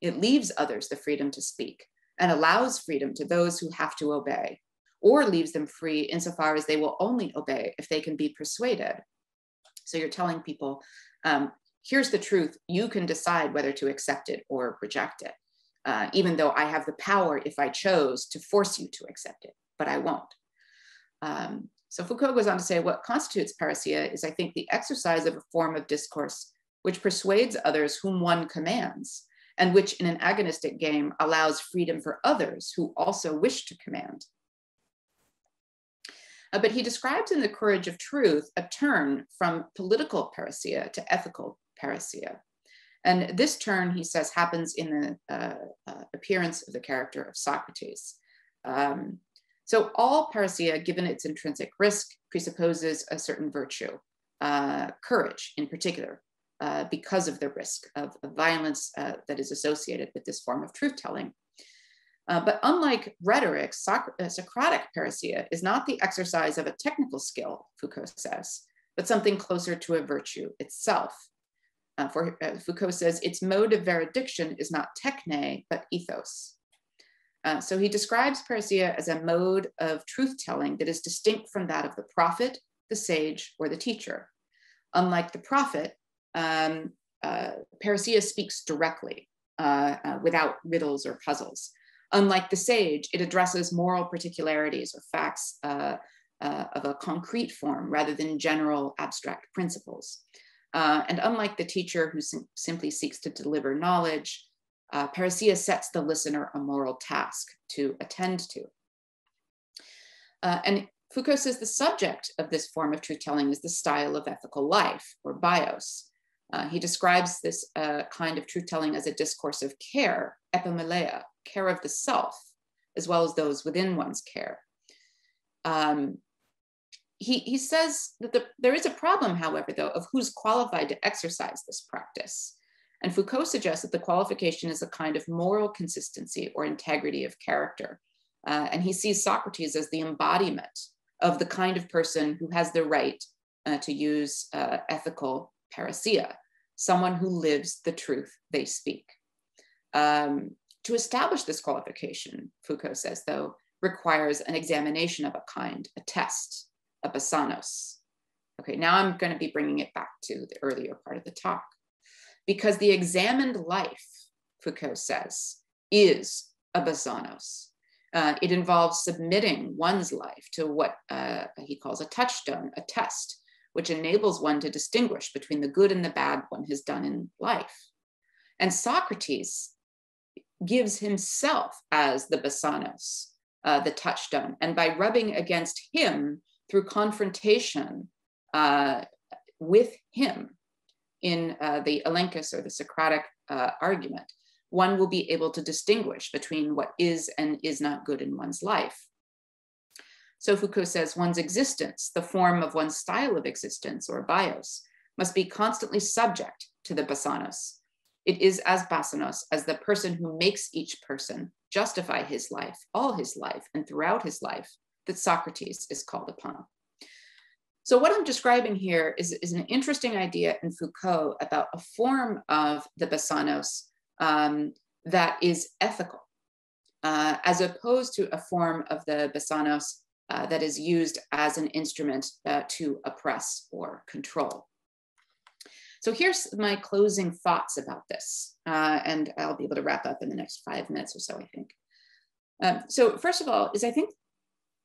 It leaves others the freedom to speak and allows freedom to those who have to obey, or leaves them free insofar as they will only obey if they can be persuaded. So you're telling people, um, here's the truth, you can decide whether to accept it or reject it. Uh, even though I have the power, if I chose, to force you to accept it, but I won't. Um, so Foucault goes on to say, what constitutes parousia is, I think, the exercise of a form of discourse which persuades others whom one commands, and which in an agonistic game allows freedom for others who also wish to command. Uh, but he describes in The Courage of Truth a turn from political parousia to ethical parousia. And this turn, he says, happens in the uh, uh, appearance of the character of Socrates. Um, so all parousia, given its intrinsic risk, presupposes a certain virtue, uh, courage in particular, uh, because of the risk of, of violence uh, that is associated with this form of truth-telling. Uh, but unlike rhetoric, Soc- uh, Socratic parousia is not the exercise of a technical skill, Foucault says, but something closer to a virtue itself. Uh, for, uh, Foucault says its mode of veridiction is not techne, but ethos. Uh, so he describes parousia as a mode of truth-telling that is distinct from that of the prophet, the sage, or the teacher. Unlike the prophet, um, uh, parousia speaks directly, uh, uh, without riddles or puzzles. Unlike the sage, it addresses moral particularities or facts uh, uh, of a concrete form rather than general abstract principles. Uh, and unlike the teacher who sim- simply seeks to deliver knowledge, uh, parousia sets the listener a moral task to attend to. Uh, and Foucault says the subject of this form of truth-telling is the style of ethical life, or bios. Uh, he describes this uh, kind of truth-telling as a discourse of care, epimeleia, care of the self, as well as those within one's care. Um, he, he says that the, there is a problem, however, though, of who's qualified to exercise this practice. And Foucault suggests that the qualification is a kind of moral consistency or integrity of character. Uh, and he sees Socrates as the embodiment of the kind of person who has the right uh, to use uh, ethical parousia, someone who lives the truth they speak. Um, to establish this qualification, Foucault says, though, requires an examination of a kind, a test, a basanos. Okay, now I'm going to be bringing it back to the earlier part of the talk. Because the examined life, Foucault says, is a basanos. Uh, it involves submitting one's life to what uh, he calls a touchstone, a test, which enables one to distinguish between the good and the bad one has done in life. And Socrates gives himself as the basanos, uh, the touchstone, and by rubbing against him through confrontation uh, with him in uh, the elenchus or the Socratic uh, argument, one will be able to distinguish between what is and is not good in one's life. So Foucault says one's existence, the form of one's style of existence or bios, must be constantly subject to the basanos. It is as basanos as the person who makes each person justify his life, all his life, and throughout his life, that Socrates is called upon. So what I'm describing here is, is an interesting idea in Foucault about a form of the basanos um, that is ethical, uh, as opposed to a form of the basanos Uh, that is used as an instrument uh, to oppress or control. So here's my closing thoughts about this, uh, and I'll be able to wrap up in the next five minutes or so, I think. Um, so first of all, is I think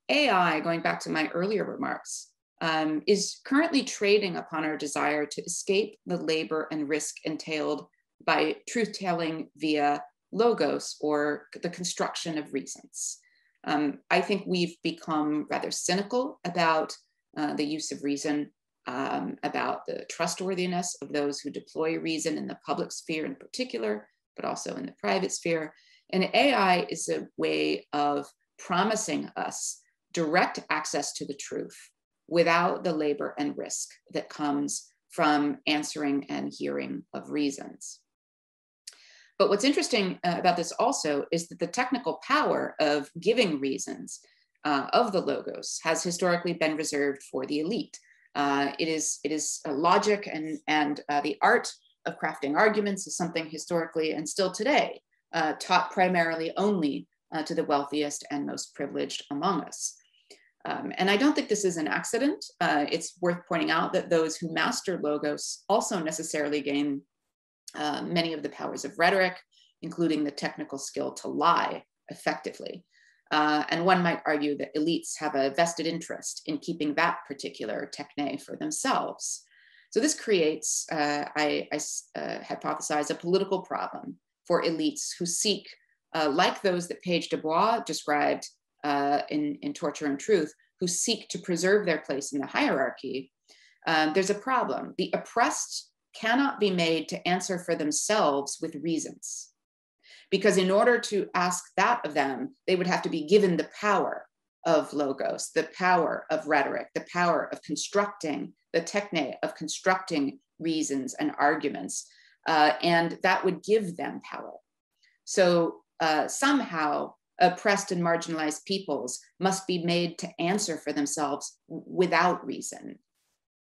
A I, going back to my earlier remarks, um, is currently trading upon our desire to escape the labor and risk entailed by truth-telling via logos or the construction of reasons. Um, I think we've become rather cynical about uh, the use of reason, um, about the trustworthiness of those who deploy reason in the public sphere in particular, but also in the private sphere. And A I is a way of promising us direct access to the truth without the labor and risk that comes from answering and hearing of reasons. But what's interesting about this also is that the technical power of giving reasons uh, of the logos has historically been reserved for the elite. Uh, it is, it is a logic and, and uh, the art of crafting arguments is something historically and still today uh, taught primarily only uh, to the wealthiest and most privileged among us. Um, and I don't think this is an accident. Uh, it's worth pointing out that those who master logos also necessarily gain Uh, many of the powers of rhetoric, including the technical skill to lie effectively. Uh, and one might argue that elites have a vested interest in keeping that particular techne for themselves. So this creates, uh, I, I uh, hypothesize, a political problem for elites who seek, uh, like those that Page Dubois described uh, in, in Torture and Truth, who seek to preserve their place in the hierarchy. Um, there's a problem. The oppressed cannot be made to answer for themselves with reasons. because in order to ask that of them, they would have to be given the power of logos, the power of rhetoric, the power of constructing, the techne of constructing reasons and arguments. Uh, and that would give them power. So uh, somehow oppressed and marginalized peoples must be made to answer for themselves without reason,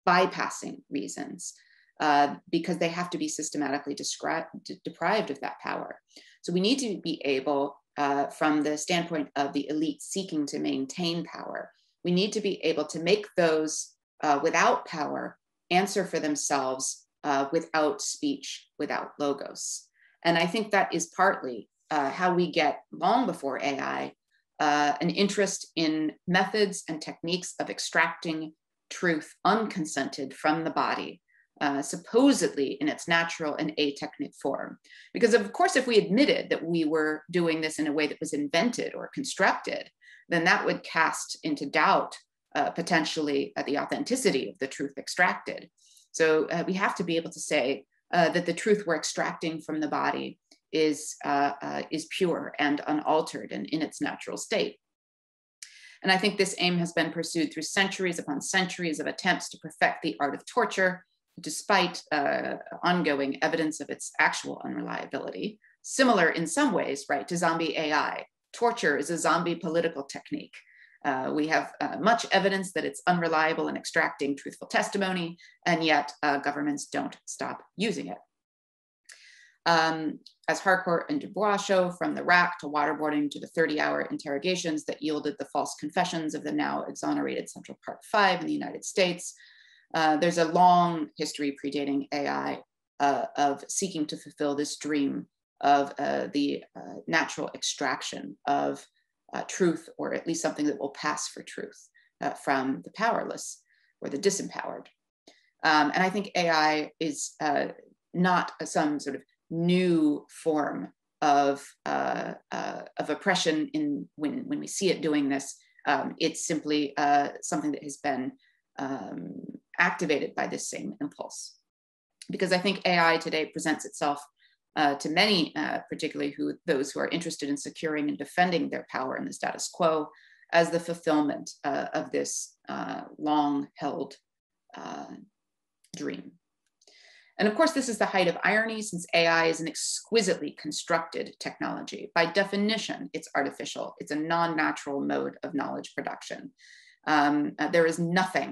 bypassing reasons, uh, because they have to be systematically de- deprived of that power. So we need to be able, uh, from the standpoint of the elite seeking to maintain power, we need to be able to make those uh, without power answer for themselves uh, without speech, without logos. And I think that is partly Uh, how we get, long before A I, uh, an interest in methods and techniques of extracting truth unconsented from the body, uh, supposedly in its natural and atechnic form. Because of course, if we admitted that we were doing this in a way that was invented or constructed, then that would cast into doubt uh, potentially uh, the authenticity of the truth extracted. So uh, we have to be able to say uh, that the truth we're extracting from the body is uh, uh, is pure and unaltered and in its natural state. And I think this aim has been pursued through centuries upon centuries of attempts to perfect the art of torture, despite uh, ongoing evidence of its actual unreliability. Similar in some ways, right, to zombie A I. Torture is a zombie political technique. Uh, we have uh, much evidence that it's unreliable in extracting truthful testimony, and yet uh, governments don't stop using it. Um, as Harcourt and Dubois show, from the rack to waterboarding to the thirty hour interrogations that yielded the false confessions of the now exonerated Central Park Five in the United States, uh, there's a long history predating A I uh, of seeking to fulfill this dream of uh, the uh, natural extraction of uh, truth, or at least something that will pass for truth uh, from the powerless or the disempowered. Um, and I think A I is uh, not some sort of new form of uh, uh, of oppression. In when when we see it doing this, um, it's simply uh, something that has been um, activated by this same impulse. Because I think A I today presents itself uh, to many, uh, particularly who those who are interested in securing and defending their power in the status quo, as the fulfillment uh, of this uh, long-held uh, dream. And of course, this is the height of irony, since A I is an exquisitely constructed technology. By definition, it's artificial. It's a non-natural mode of knowledge production. Um, uh, there is nothing,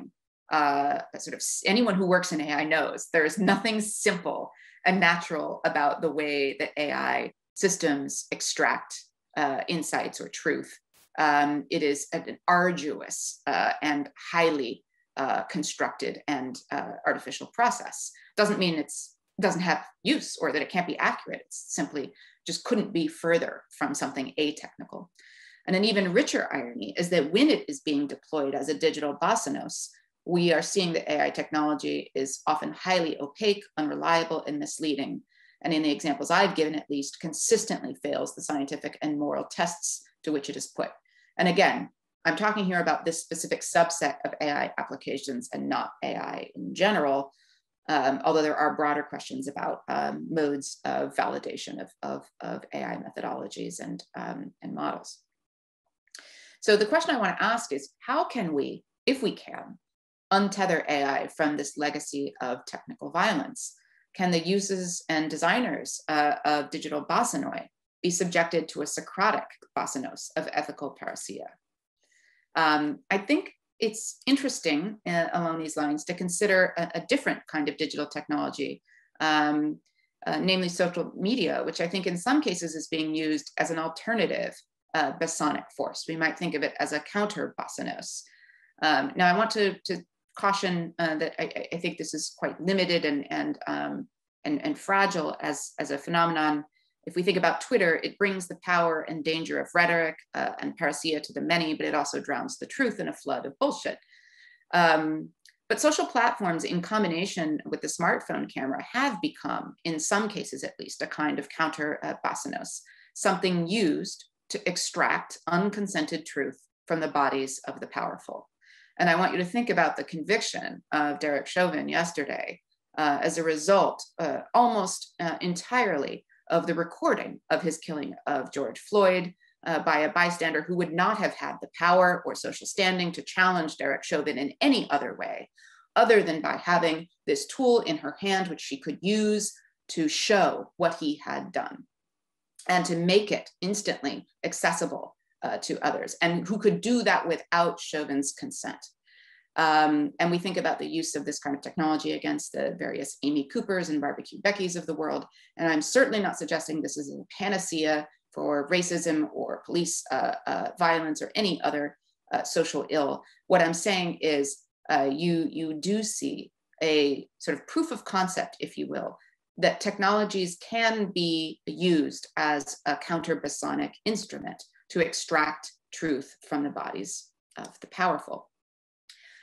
uh, sort of anyone who works in A I knows, there is nothing simple and natural about the way that A I systems extract uh, insights or truth. Um, it is an arduous uh, and highly Uh, constructed and uh, artificial process. Doesn't mean it's doesn't have use or that it can't be accurate. It's simply just couldn't be further from something atechnical. And an even richer irony is that when it is being deployed as a digital basanos, we are seeing that A I technology is often highly opaque, unreliable, and misleading. And in the examples I've given, at least, consistently fails the scientific and moral tests to which it is put. And again, I'm talking here about this specific subset of A I applications and not A I in general, um, although there are broader questions about um, modes of validation of, of, of A I methodologies and, um, and models. So the question I want to ask is, how can we, if we can, untether A I from this legacy of technical violence? Can the users and designers uh, of digital basanoi be subjected to a Socratic basanos of ethical parousia? Um, I think it's interesting uh, along these lines to consider a, a different kind of digital technology, um, uh, namely social media, which I think in some cases is being used as an alternative uh, basanic force. We might think of it as a counter-basanos. Um, now, I want to, to caution uh, that I, I think this is quite limited and, and, um, and, and fragile as, as a phenomenon. If we think about Twitter, it brings the power and danger of rhetoric uh, and parousia to the many, but it also drowns the truth in a flood of bullshit. Um, but social platforms in combination with the smartphone camera have become, in some cases at least, a kind of counter uh, basanos, something used to extract unconsented truth from the bodies of the powerful. And I want you to think about the conviction of Derek Chauvin yesterday uh, as a result, uh, almost uh, entirely of the recording of his killing of George Floyd uh, by a bystander who would not have had the power or social standing to challenge Derek Chauvin in any other way, other than by having this tool in her hand, which she could use to show what he had done and to make it instantly accessible uh, to others, and who could do that without Chauvin's consent. Um, and we think about the use of this kind of technology against the various Amy Coopers and Barbecue Beckys of the world. And I'm certainly not suggesting this is a panacea for racism or police uh, uh, violence or any other uh, social ill. What I'm saying is uh, you, you do see a sort of proof of concept, if you will, that technologies can be used as a counter-Bosonic instrument to extract truth from the bodies of the powerful.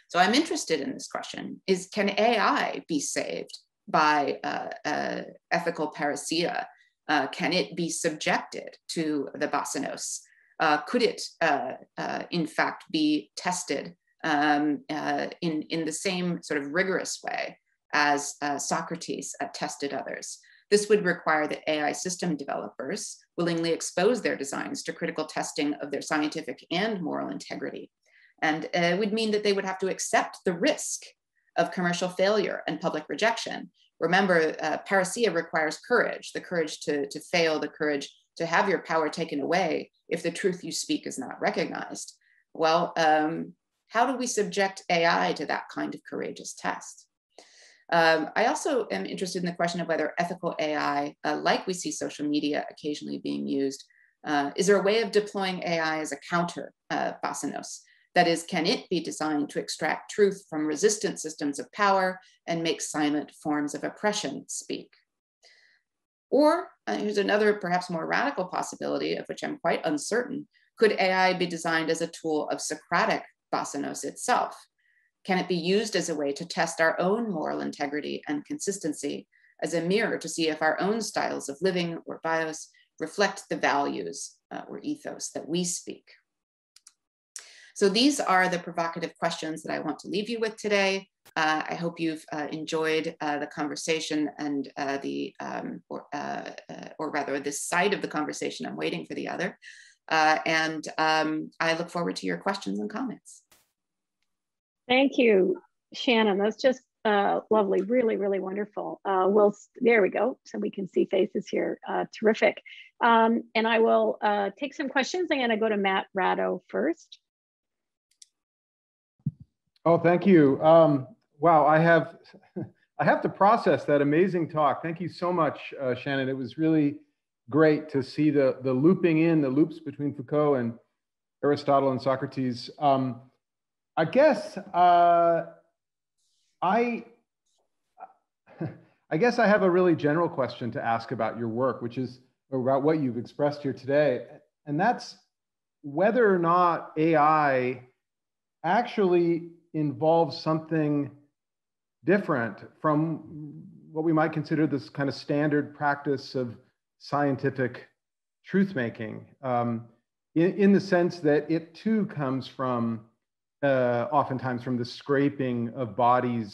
So I'm interested in this question, is can A I be saved by uh, uh, ethical parousia? Uh, can it be subjected to the basanos? Uh, could it, uh, uh, in fact, be tested um, uh, in, in the same sort of rigorous way as uh, Socrates uh, tested others? This would require that A I system developers willingly expose their designs to critical testing of their scientific and moral integrity. And uh, it would mean that they would have to accept the risk of commercial failure and public rejection. Remember, uh, parousia requires courage, the courage to, to fail, the courage to have your power taken away if the truth you speak is not recognized. Well, um, how do we subject A I to that kind of courageous test? Um, I also am interested in the question of whether ethical A I, uh, like we see social media occasionally being used, uh, is there a way of deploying A I as a counter uh, basanos? That is, can it be designed to extract truth from resistant systems of power and make silent forms of oppression speak? Or uh, here's another, perhaps more radical possibility of which I'm quite uncertain. Could A I be designed as a tool of Socratic basanos itself? Can it be used as a way to test our own moral integrity and consistency, as a mirror to see if our own styles of living or bios reflect the values uh, or ethos that we speak? So these are the provocative questions that I want to leave you with today. Uh, I hope you've uh, enjoyed uh, the conversation and uh, the, um, or, uh, uh, or rather this side of the conversation. I'm waiting for the other. Uh, and um, I look forward to your questions and comments. Thank you, Shannon. That's just uh, lovely, really, really wonderful. Uh, we'll, there we go. So we can see faces here. Uh, terrific. Um, and I will uh, take some questions. I'm gonna go to Matt Ratto first. Oh, thank you. Um, wow, I have, I have to process that amazing talk. Thank you so much, uh, Shannon. It was really great to see the, the looping in, the loops between Foucault and Aristotle and Socrates. Um, I guess uh, I, I guess I have a really general question to ask about your work, which is about what you've expressed here today, and that's whether or not A I actually involves something different from what we might consider this kind of standard practice of scientific truth-making, um, in, in the sense that it too comes from Uh, oftentimes from the scraping of bodies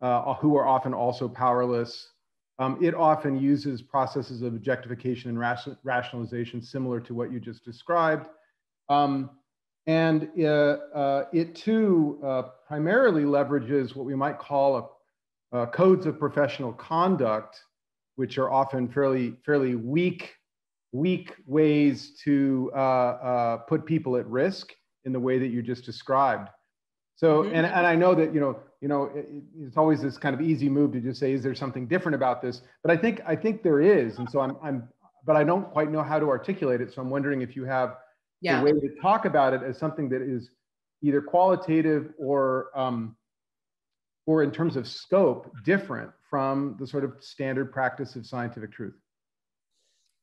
uh, who are often also powerless. Um, it often uses processes of objectification and ration rationalization similar to what you just described. Um, and uh, uh, it too uh, primarily leverages what we might call a, uh, codes of professional conduct, which are often fairly, fairly weak, weak ways to uh, uh, put people at risk in the way that you just described. So, and, and I know that, you know, you know, it, it's always this kind of easy move to just say, is there something different about this? But I think, I think there is. And so I'm, I'm but I don't quite know how to articulate it. So I'm wondering if you have yeah. a way to talk about it as something that is either qualitative or, um, or in terms of scope, different from the sort of standard practice of scientific truth.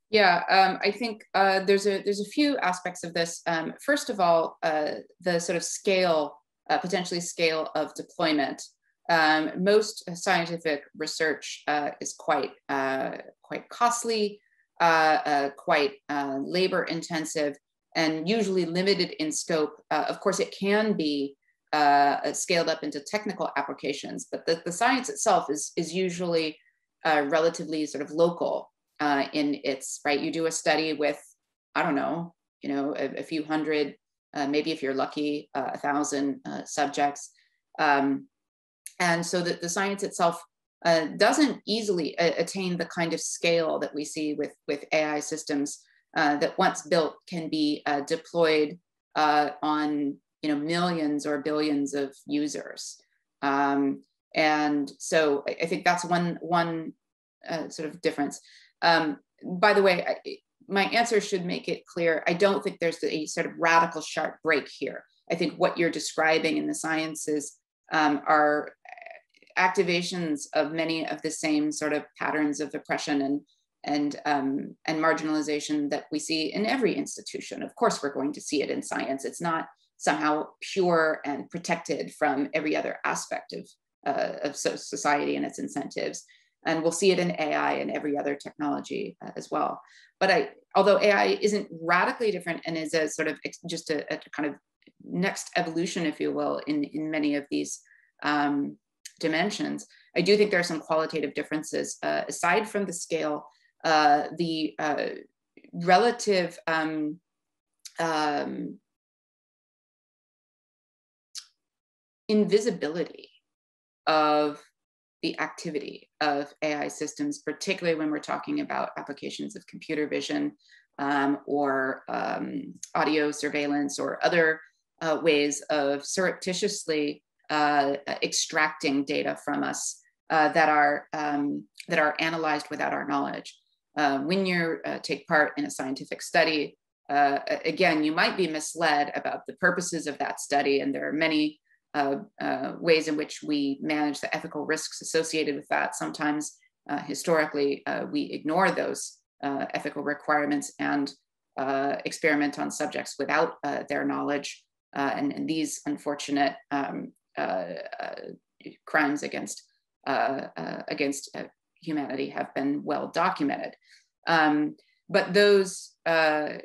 Yeah, um, I think uh, there's a there's a few aspects of this. Um, first of all, uh, the sort of scale, uh, potentially scale of deployment. Um, most scientific research uh, is quite uh, quite costly, uh, uh, quite uh, labor intensive, and usually limited in scope. Uh, of course, it can be uh, scaled up into technical applications, but the, the science itself is is usually uh, relatively sort of local. uh, in its, right? You do a study with, I don't know, you know, a, a few hundred, uh, maybe if you're lucky, uh, a thousand uh, subjects. Um, and so the, the science itself uh, doesn't easily a- attain the kind of scale that we see with, with A I systems uh, that once built can be uh, deployed uh, on, you know, millions or billions of users. Um, and so I, I think that's one, one uh, sort of difference. Um, by the way, I, my answer should make it clear. I don't think there's a sort of radical sharp break here. I think what you're describing in the sciences um, are activations of many of the same sort of patterns of oppression and and um, and marginalization that we see in every institution. Of course, we're going to see it in science. It's not somehow pure and protected from every other aspect of uh, of society and its incentives. And we'll see it in A I and every other technology uh, as well. But I, although A I isn't radically different and is a sort of ex- just a, a kind of next evolution, if you will, in, in many of these um, dimensions, I do think there are some qualitative differences. Uh, aside from the scale, uh, the uh, relative um, um, invisibility of the activity of A I systems, particularly when we're talking about applications of computer vision um, or um, audio surveillance or other uh, ways of surreptitiously uh, extracting data from us uh, that are um, that are analyzed without our knowledge. Uh, when you uh, take part in a scientific study, uh, again, you might be misled about the purposes of that study, and there are many Uh, uh, ways in which we manage the ethical risks associated with that. Sometimes uh, historically, uh, we ignore those uh, ethical requirements and uh, experiment on subjects without uh, their knowledge. Uh, and, and these unfortunate um, uh, uh, crimes against, uh, uh, against uh, humanity have been well documented. Um, but those uh,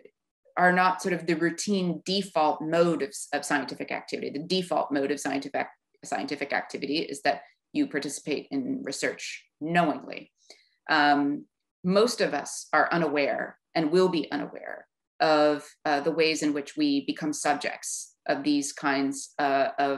are not sort of the routine default mode of, of scientific activity. The default mode of scientific, scientific activity is that you participate in research knowingly. Um, most of us are unaware and will be unaware of uh, the ways in which we become subjects of these kinds uh, of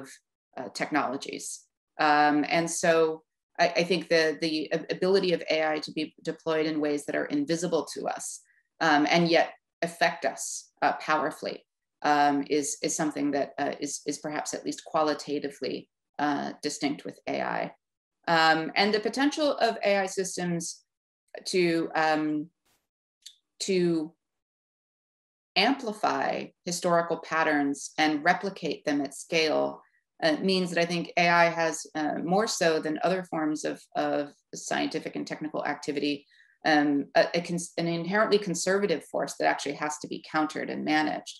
uh, technologies. Um, and so I, I think the, the ability of A I to be deployed in ways that are invisible to us um, and yet affect us uh, powerfully um, is, is something that uh, is, is perhaps at least qualitatively uh, distinct with A I. Um, and the potential of A I systems to, um, to amplify historical patterns and replicate them at scale uh, means that I think A I has uh, more so than other forms of, of scientific and technical activity Um, a, a cons- an inherently conservative force that actually has to be countered and managed.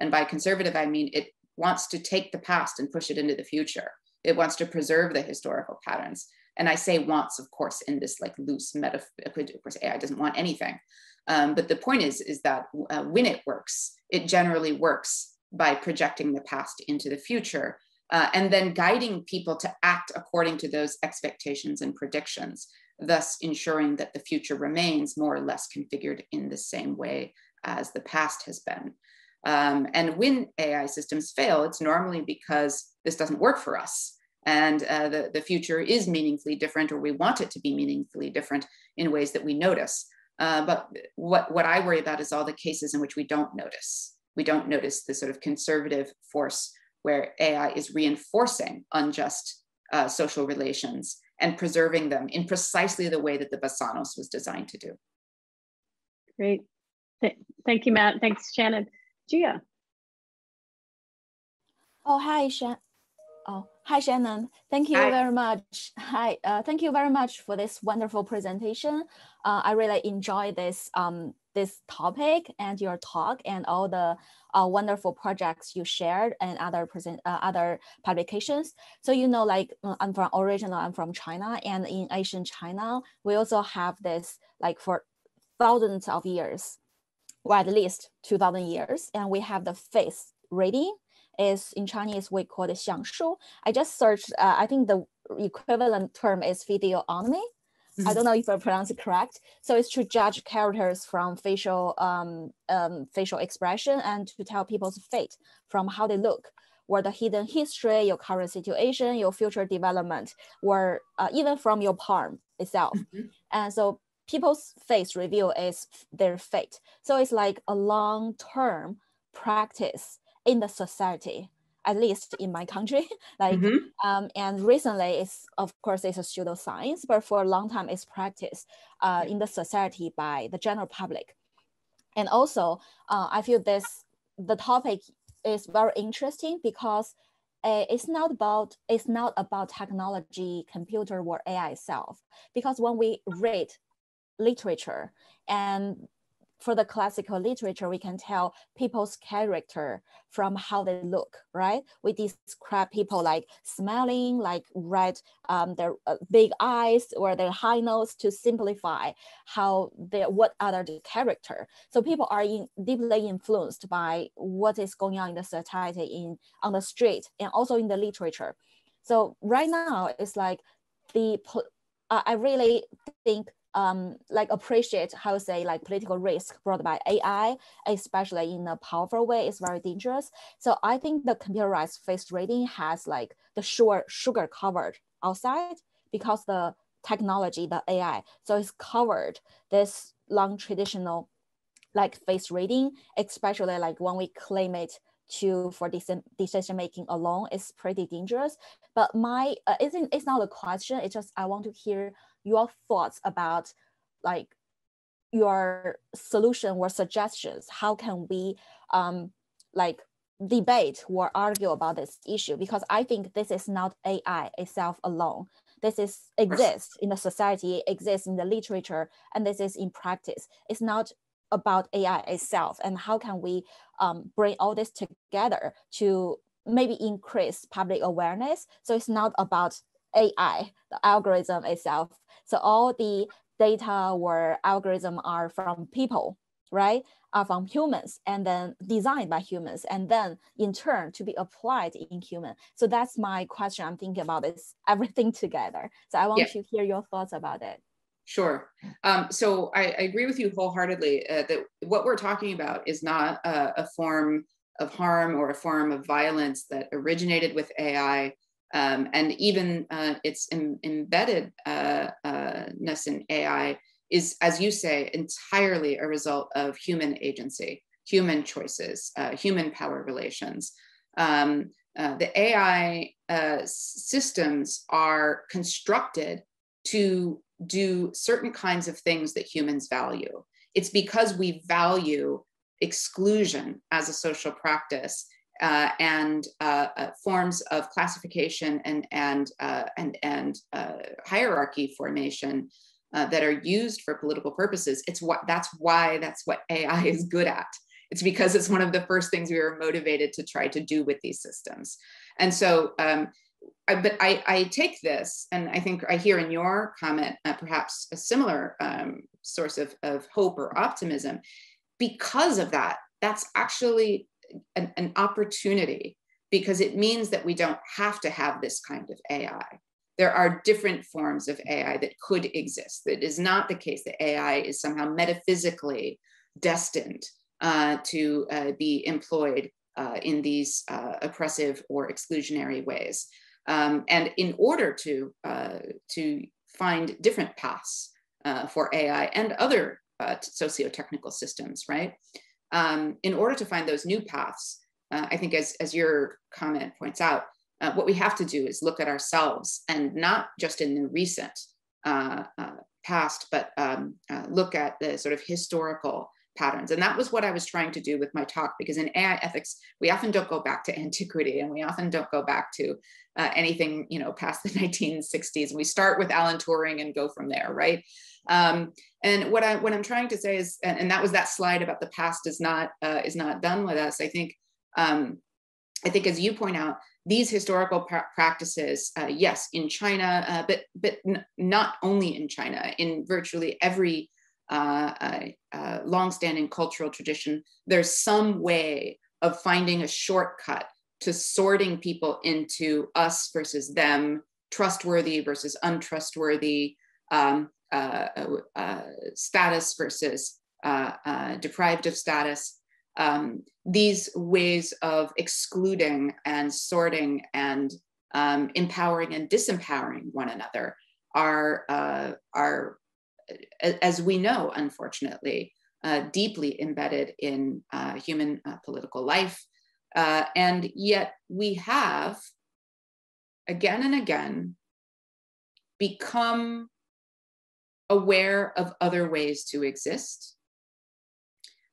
And by conservative, I mean it wants to take the past and push it into the future. It wants to preserve the historical patterns. And I say wants, of course, in this like loose metaphor. Of course, A I doesn't want anything. Um, but the point is, is that uh, when it works, it generally works by projecting the past into the future uh, and then guiding people to act according to those expectations and predictions, thus ensuring that the future remains more or less configured in the same way as the past has been. Um, and when A I systems fail, it's normally because this doesn't work for us. And uh, the, the future is meaningfully different, or we want it to be meaningfully different in ways that we notice. Uh, but what, what I worry about is all the cases in which we don't notice. We don't notice the sort of conservative force where A I is reinforcing unjust uh, social relations and preserving them in precisely the way that the basanos was designed to do. Great. Th- thank you, Matt. Thanks, Shannon. Gia. Oh, hi, Shan- oh, hi Shannon. Thank you hi. very much. Hi, uh, thank you very much for this wonderful presentation. Uh, I really enjoy this, um, this topic and your talk and all the uh, wonderful projects you shared and other present, uh, other publications. So, you know, like I'm from original, I'm from China, and in ancient China, we also have this like for thousands of years, or at least two thousand years. And we have the face reading is in Chinese, we call it xiangshu. I just searched, uh, I think the equivalent term is videoonymy. Mm-hmm. I don't know if I pronounce it correct. So it's to judge characters from facial um, um, facial expression and to tell people's fate from how they look, or the hidden history, your current situation, your future development, or uh, even from your palm itself. Mm-hmm. And so people's face reveal is their fate. So it's like a long-term practice in the society, at least in my country. like, mm-hmm. um, and recently, it's of course, it's a pseudoscience, but for a long time, it's practiced uh, in the society by the general public. And also, uh, I feel this, the topic is very interesting because uh, it's not about, it's not about technology, computer, or A I itself. Because when we read literature, and for the classical literature, we can tell people's character from how they look, right? We describe people like smiling, like red, um, their big eyes or their high nose to simplify how they, what are their character. So people are in, deeply influenced by what is going on in the society, in on the street, and also in the literature. So right now, it's like the uh, I really think. Um, like appreciate how say like political risk brought by A I, especially in a powerful way, is very dangerous. So I think the computerized face reading has like the short sugar covered outside because the technology, the A I, so it's covered this long traditional like face reading, especially like when we claim it to for decision making alone is pretty dangerous. But my uh, isn't it's not a question. It's just I want to hear your thoughts about like your solution or suggestions. How can we um, like debate or argue about this issue? Because I think this is not A I itself alone. This is exists in the society, exists in the literature, and this is in practice. It's not about A I itself. And how can we um, bring all this together to maybe increase public awareness? So it's not about A I, the algorithm itself. So all the data or algorithm are from people, right? Are from humans and then designed by humans and then in turn to be applied in human. So that's my question. I'm thinking about this, everything together. So I want yeah. to hear your thoughts about it. Sure. Um, so I, I agree with you wholeheartedly uh, that what we're talking about is not uh, a form of harm or a form of violence that originated with A I. Um, and even uh, its em embeddedness uh, uh, in A I is, as you say, entirely a result of human agency, human choices, uh, human power relations. Um, uh, the A I uh, systems are constructed to do certain kinds of things that humans value. It's because we value exclusion as a social practice Uh, and uh, uh, forms of classification and and uh, and and uh, hierarchy formation uh, that are used for political purposes. It's what that's why that's what A I is good at. It's because it's one of the first things we were motivated to try to do with these systems. And so, um, I, but I, I take this, and I think I hear in your comment uh, perhaps a similar um, source of of hope or optimism. Because of that, that's actually An, an opportunity, because it means that we don't have to have this kind of A I. There are different forms of A I that could exist. That is not the case that A I is somehow metaphysically destined uh, to uh, be employed uh, in these uh, oppressive or exclusionary ways. Um, and in order to, uh, to find different paths uh, for A I and other uh, socio-technical systems, right? Um, in order to find those new paths, uh, I think as, as your comment points out, uh, what we have to do is look at ourselves and not just in the recent uh, uh, past, but um, uh, look at the sort of historical patterns. And that was what I was trying to do with my talk, because in A I ethics, we often don't go back to antiquity and we often don't go back to uh, anything, you know, past the nineteen sixties. We start with Alan Turing and go from there, right? Um, and what I what I'm trying to say is, and, and that was that slide about the past is not uh, is not done with us. I think um, I think as you point out, these historical pra practices, uh, yes, in China, uh, but but n not only in China, in virtually every uh, uh, uh, longstanding cultural tradition, there's some way of finding a shortcut to sorting people into us versus them, trustworthy versus untrustworthy. Um, uh, uh, status versus uh, uh, deprived of status, um, these ways of excluding and sorting and um, empowering and disempowering one another are, uh, are as we know, unfortunately, uh, deeply embedded in uh, human uh, political life. Uh, and yet we have, again and again, become aware of other ways to exist,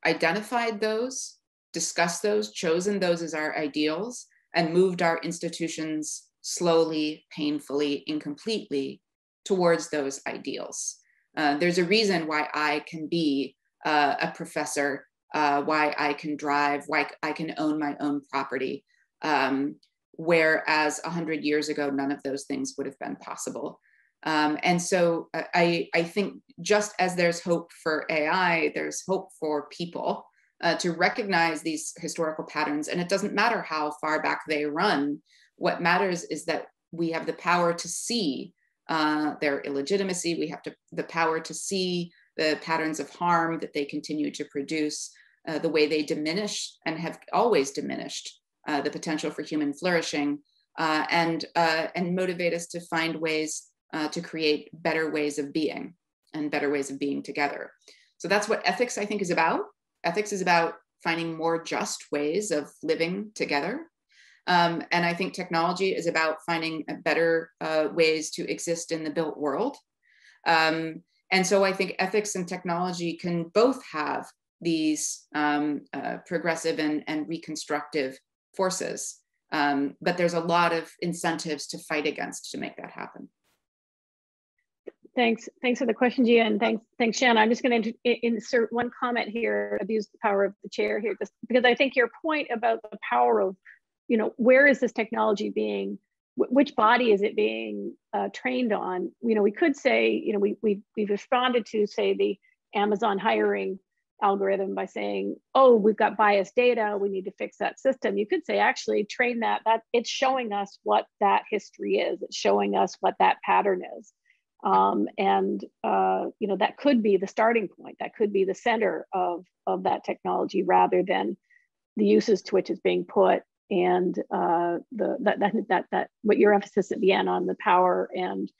identified those, discussed those, chosen those as our ideals, and moved our institutions slowly, painfully, incompletely towards those ideals. Uh, there's a reason why I can be uh, a professor, uh, why I can drive, why I can own my own property, um, whereas one hundred years ago, none of those things would have been possible. Um, and so I, I think just as there's hope for A I, there's hope for people uh, to recognize these historical patterns. And it doesn't matter how far back they run. What matters is that we have the power to see uh, their illegitimacy. We have to, the power to see the patterns of harm that they continue to produce, uh, the way they diminish and have always diminished uh, the potential for human flourishing, uh, and, uh, and motivate us to find ways Uh, to create better ways of being and better ways of being together. So that's what ethics, I think, is about. Ethics is about finding more just ways of living together. Um, and I think technology is about finding better uh, ways to exist in the built world. Um, and so I think ethics and technology can both have these um, uh, progressive and, and reconstructive forces. Um, but there's a lot of incentives to fight against to make that happen. Thanks. Thanks for the question, Gia, and thanks, thanks, Shannon. I'm just going to insert one comment here. Abuse the power of the chair here, just because I think your point about the power of, you know, where is this technology being, which body is it being uh, trained on? You know, we could say, you know, we we we've responded to, say, the Amazon hiring algorithm by saying, oh, we've got biased data, we need to fix that system. You could say, actually, train that. That it's showing us what that history is. It's showing us what that pattern is. Um, and, uh, you know, that could be the starting point, that could be the center of, of that technology rather than the uses to which it's being put and uh, the, that, that, that, that, what your emphasis at the end on the power and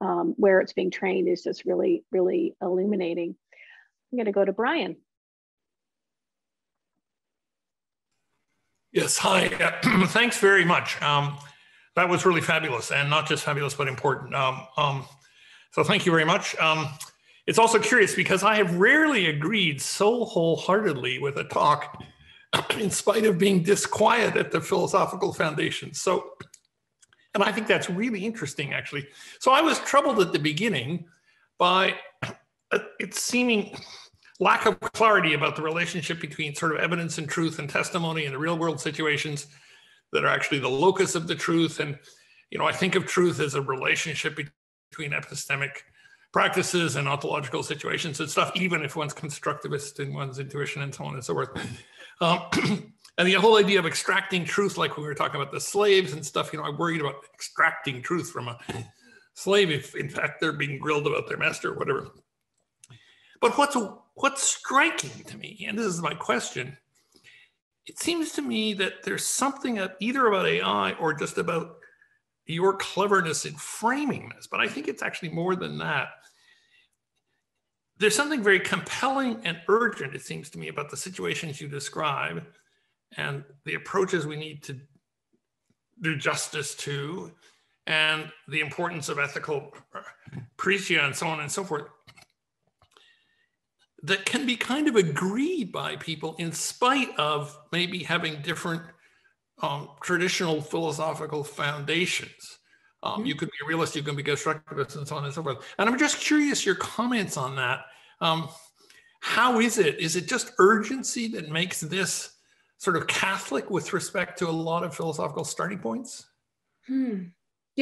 um, where it's being trained is just really, really illuminating. I'm going to go to Brian. Yes, hi, uh, thanks very much. Um, that was really fabulous, and not just fabulous, but important. Um, um, So thank you very much. Um, it's also curious because I have rarely agreed so wholeheartedly with a talk in spite of being disquiet at the philosophical foundations. So, and I think that's really interesting, actually. So I was troubled at the beginning by its seeming lack of clarity about the relationship between sort of evidence and truth and testimony and the real world situations that are actually the locus of the truth. And, you know, I think of truth as a relationship between between epistemic practices and ontological situations and stuff, even if one's constructivist in one's intuition and so on and so forth. Um, and the whole idea of extracting truth, like when we were talking about the slaves and stuff, you know, I'm worried about extracting truth from a slave if in fact they're being grilled about their master or whatever. But what's, what's striking to me, and this is my question, it seems to me that there's something either about A I or just about your cleverness in framing this, but I think it's actually more than that. There's something very compelling and urgent, it seems to me, about the situations you describe and the approaches we need to do justice to and the importance of ethical prescience and so on and so forth that can be kind of agreed by people in spite of maybe having different Um, traditional philosophical foundations. Um, you could be a realist, you can be constructivist, and so on and so forth. And I'm just curious your comments on that. Um, how is it? Is it just urgency that makes this sort of Catholic with respect to a lot of philosophical starting points? Hmm.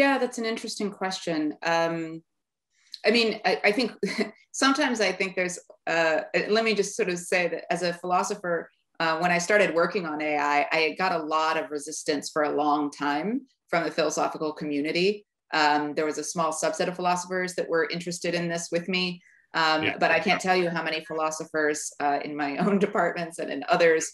Yeah, that's an interesting question. Um, I mean, I, I think sometimes I think there's, uh, let me just sort of say that as a philosopher, Uh, when I started working on A I, I got a lot of resistance for a long time from the philosophical community Um, there was a small subset of philosophers that were interested in this with me, um, yeah. but I can't tell you how many philosophers uh, in my own departments and in others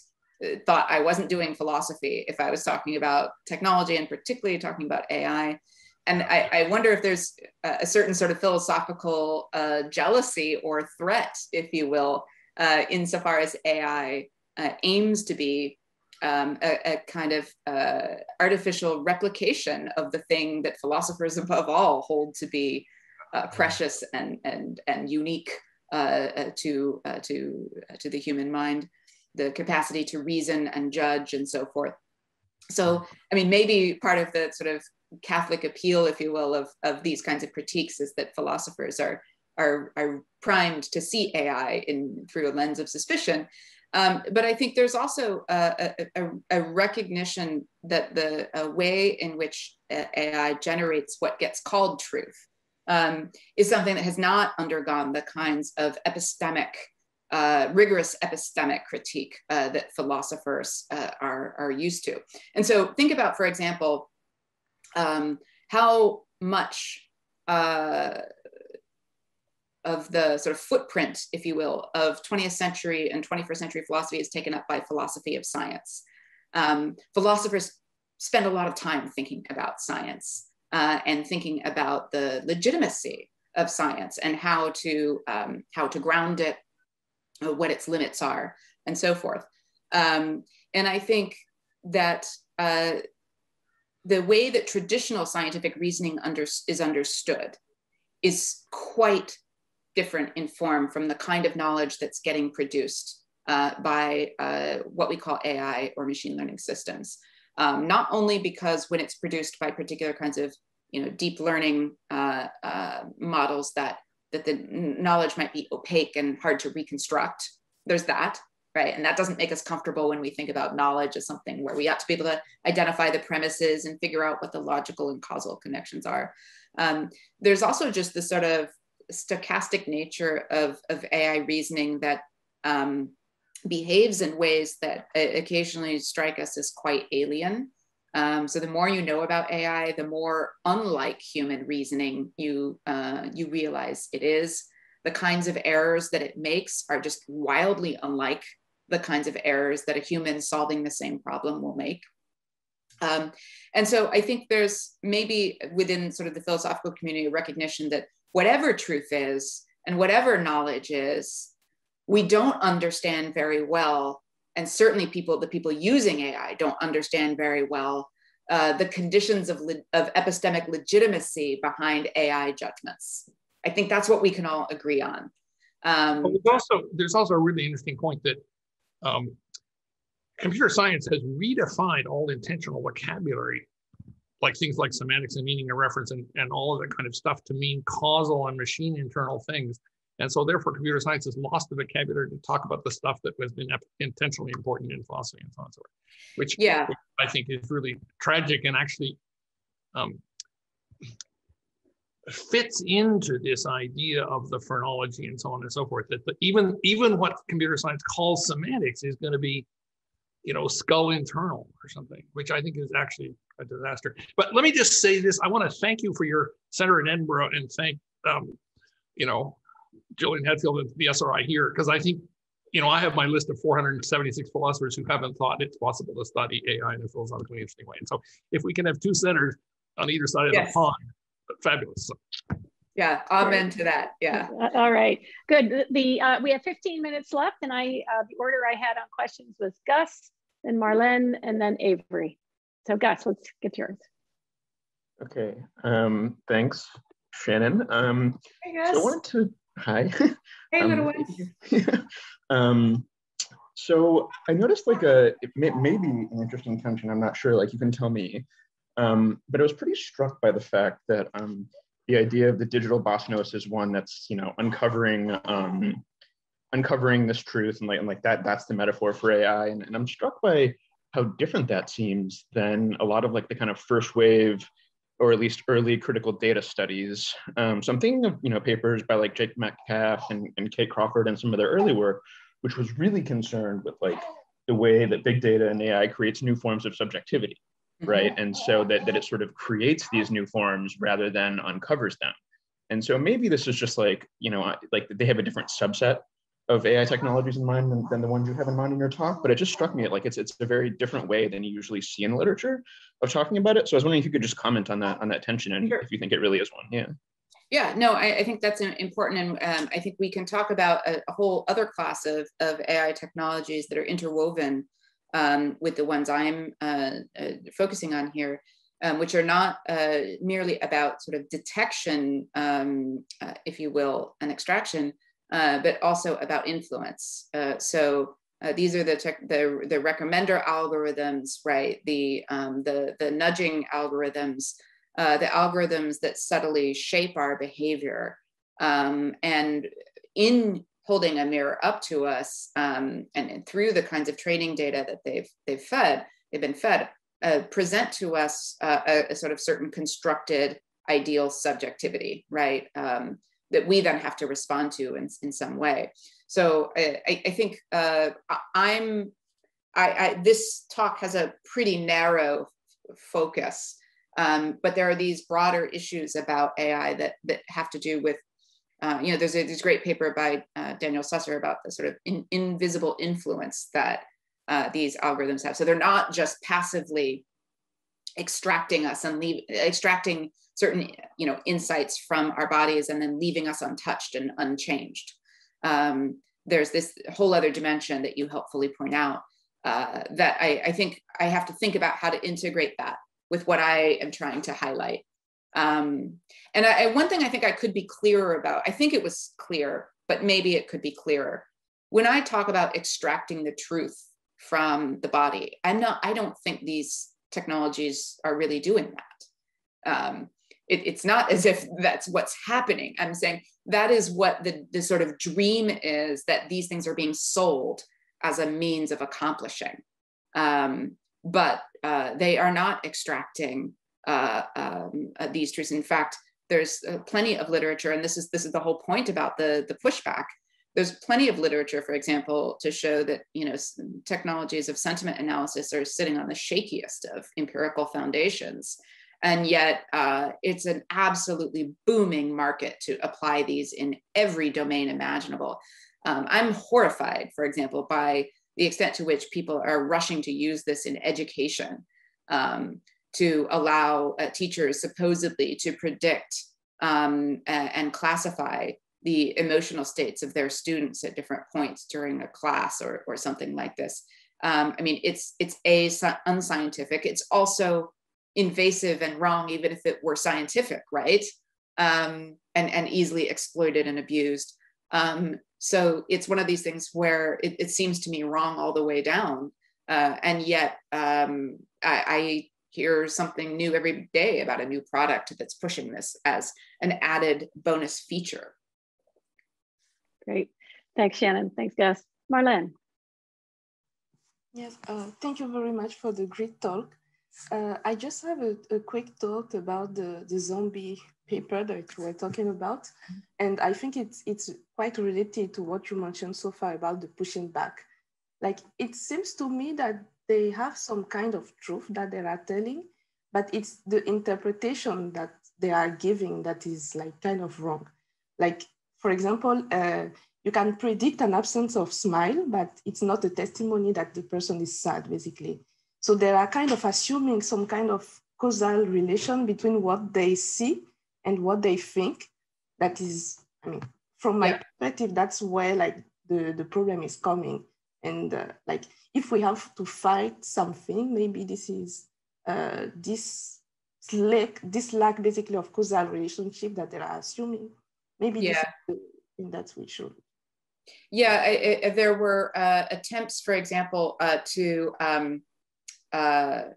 thought I wasn't doing philosophy if I was talking about technology and particularly talking about A I. And I, I wonder if there's a certain sort of philosophical uh, jealousy or threat, if you will, uh, insofar as A I uh, aims to be um, a, a kind of uh, artificial replication of the thing that philosophers above all hold to be uh, precious and, and, and unique uh, to, uh, to, uh, to the human mind, the capacity to reason and judge and so forth. So, I mean, maybe part of the sort of Catholic appeal, if you will, of, of these kinds of critiques is that philosophers are, are, are primed to see A I in, through a lens of suspicion. Um, but I think there's also a, a, a recognition that the a way in which A I generates what gets called truth um, is something that has not undergone the kinds of epistemic Uh, rigorous epistemic critique uh, that philosophers uh, are, are used to. And so think about, for example, um, how much uh, of the sort of footprint, if you will, of twentieth century and twenty-first century philosophy is taken up by philosophy of science. Um, philosophers spend a lot of time thinking about science uh, and thinking about the legitimacy of science and how to, um, how to ground it, what its limits are, and so forth. Um, and I think that uh, the way that traditional scientific reasoning under, is understood is quite different in form from the kind of knowledge that's getting produced uh, by uh, what we call A I or machine learning systems. Um, not only because when it's produced by particular kinds of you know, deep learning uh, uh, models that that the knowledge might be opaque and hard to reconstruct. There's that, right? And that doesn't make us comfortable when we think about knowledge as something where we ought to be able to identify the premises and figure out what the logical and causal connections are. Um, there's also just the sort of stochastic nature of, of A I reasoning that um, behaves in ways that occasionally strike us as quite alien. Um, so the more you know about A I, the more unlike human reasoning you, uh, you realize it is. The kinds of errors that it makes are just wildly unlike the kinds of errors that a human solving the same problem will make. Um, and so I think there's maybe within sort of the philosophical community a recognition that whatever truth is and whatever knowledge is, we don't understand very well. And certainly people, the people using A I don't understand very well uh, the conditions of, of epistemic legitimacy behind A I judgments. I think that's what we can all agree on. Um, but there's, also, there's also a really interesting point that um, computer science has redefined all intentional vocabulary, like things like semantics and meaning and reference and, and all of that kind of stuff to mean causal and machine internal things. And so therefore, computer science has lost the vocabulary to talk about the stuff that has been intentionally important in philosophy and so on and so forth, which, yeah. which I think is really tragic and actually um, fits into this idea of the phrenology and so on and so forth, that the, even, even what computer science calls semantics is going to be, you know, skull internal or something, which I think is actually a disaster. But let me just say this. I want to thank you for your Centre in Edinburgh and thank, um, you know, Jillian Hadfield and the S R I here, because I think, you know, I have my list of four hundred seventy-six philosophers who haven't thought it's possible to study A I in a philosophically interesting way. And so if we can have two centers on either side of yes. the pond, fabulous. So. Yeah, amen to that, yeah. All right, good. The uh, we have fifteen minutes left, and I uh, the order I had on questions was Gus, then Marlene, and then Avery. So Gus, let's get yours. Okay, um, thanks, Shannon. Um, hey, Gus. So I wanted to Hi. Hey, um, little one. um, so I noticed like a, it may, maybe an interesting tension, I'm not sure, like you can tell me, um, but I was pretty struck by the fact that um, the idea of the digital basanos is one that's, you know, uncovering um, uncovering this truth and like, and like that, that's the metaphor for A I. And, and I'm struck by how different that seems than a lot of like the kind of first wave or at least early critical data studies. Um, so I'm thinking of you know, papers by like Jake Metcalf and, and Kate Crawford and some of their early work, which was really concerned with like the way that big data and A I creates new forms of subjectivity. right? And so that, that it sort of creates these new forms rather than uncovers them. And so maybe this is just like, you know, like they have a different subset of A I technologies in mind than, than the ones you have in mind in your talk, but it just struck me like it's it's a very different way than you usually see in literature of talking about it. So I was wondering if you could just comment on that on that tension and sure. if you think it really is one, yeah. Yeah, no, I, I think that's important, and um, I think we can talk about a, a whole other class of, of A I technologies that are interwoven um, with the ones I'm uh, uh, focusing on here, um, which are not uh, merely about sort of detection, um, uh, if you will, and extraction, Uh, but also about influence. Uh, so uh, these are the, tech, the the recommender algorithms, right? The um, the the nudging algorithms, uh, the algorithms that subtly shape our behavior, um, and in holding a mirror up to us, um, and, and through the kinds of training data that they've they've fed, they've been fed, uh, present to us uh, a, a sort of certain constructed ideal subjectivity, right? Um, that we then have to respond to in, in some way. So I, I think uh, I'm, I, I, this talk has a pretty narrow focus, um, but there are these broader issues about A I that, that have to do with, uh, you know, there's a this great paper by uh, Daniel Susser about the sort of in, invisible influence that uh, these algorithms have. So they're not just passively extracting us and leave, extracting certain, you know, insights from our bodies and then leaving us untouched and unchanged. Um, there's this whole other dimension that you helpfully point out uh, that I, I think I have to think about how to integrate that with what I am trying to highlight. Um, and I, one thing I think I could be clearer about, I think it was clear, but maybe it could be clearer. When I talk about extracting the truth from the body, I'm not, I don't think these technologies are really doing that. Um, It, it's not as if that's what's happening. I'm saying that is what the, the sort of dream is, that these things are being sold as a means of accomplishing. Um, but uh, they are not extracting uh, um, uh, these truths. In fact, there's uh, plenty of literature, and this is, this is the whole point about the, the pushback. There's plenty of literature, for example, to show that, you know, technologies of sentiment analysis are sitting on the shakiest of empirical foundations. And yet uh, it's an absolutely booming market to apply these in every domain imaginable. Um, I'm horrified, for example, by the extent to which people are rushing to use this in education um, to allow uh, teachers supposedly to predict um, and classify the emotional states of their students at different points during a class or, or something like this. Um, I mean, it's, it's a, unscientific. It's also invasive and wrong, even if it were scientific, right? Um, and, and easily exploited and abused. Um, so it's one of these things where it, it seems to me wrong all the way down. Uh, and yet um, I, I hear something new every day about a new product that's pushing this as an added bonus feature. Great. Thanks, Shannon. Thanks, Gus. Marlene. Yes, uh, thank you very much for the great talk. Uh, I just have a, a quick talk about the, the zombie paper that you were talking about. And I think it's, it's quite related to what you mentioned so far about the pushing back. Like, it seems to me that they have some kind of truth that they are telling, but it's the interpretation that they are giving that is like kind of wrong. Like, for example, uh, you can predict an absence of smile, but it's not a testimony that the person is sad, basically. So they are kind of assuming some kind of causal relation between what they see and what they think. That is, I mean, from my yeah. perspective, that's where like the, the problem is coming. And uh, like, if we have to fight something, maybe this is uh, this, lack, this lack basically of causal relationship that they are assuming. Maybe yeah. this is the thing that we should. Yeah, I, I, there were uh, attempts, for example, uh, to, um, Uh,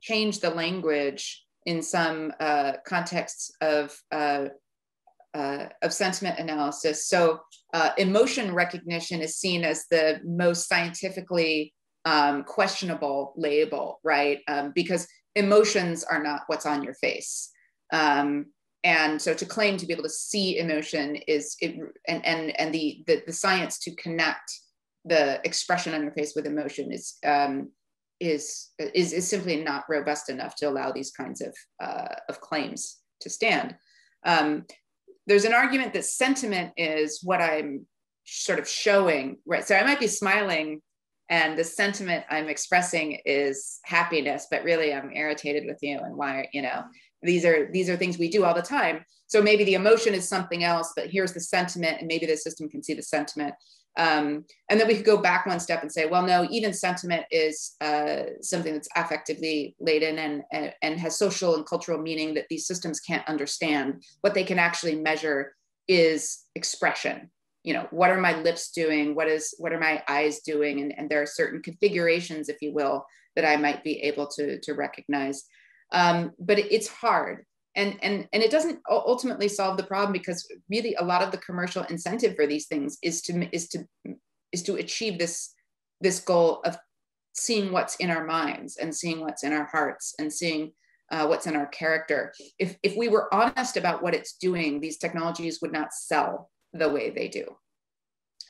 change the language in some uh, contexts of, uh, uh, of sentiment analysis. So uh, emotion recognition is seen as the most scientifically um, questionable label, right? Um, because emotions are not what's on your face. Um, and so to claim to be able to see emotion is, it, and, and, and the, the, the science to connect the expression on your face with emotion is um, is, is, is simply not robust enough to allow these kinds of, uh, of claims to stand. Um, there's an argument that sentiment is what I'm sort of showing, right? So I might be smiling and the sentiment I'm expressing is happiness, but really I'm irritated with you and why, you know, these are, these are things we do all the time. So maybe the emotion is something else, but here's the sentiment, and maybe the system can see the sentiment. Um, and then we could go back one step and say, well, no, even sentiment is uh, something that's affectively laden and, and, and has social and cultural meaning that these systems can't understand. What they can actually measure is expression. You know, what are my lips doing? What is, what are my eyes doing? And, and there are certain configurations, if you will, that I might be able to, to recognize. Um, but it, it's hard. And, and, and it doesn't ultimately solve the problem, because really a lot of the commercial incentive for these things is to, is to, is to achieve this, this goal of seeing what's in our minds and seeing what's in our hearts and seeing uh, what's in our character. If, if we were honest about what it's doing, these technologies would not sell the way they do.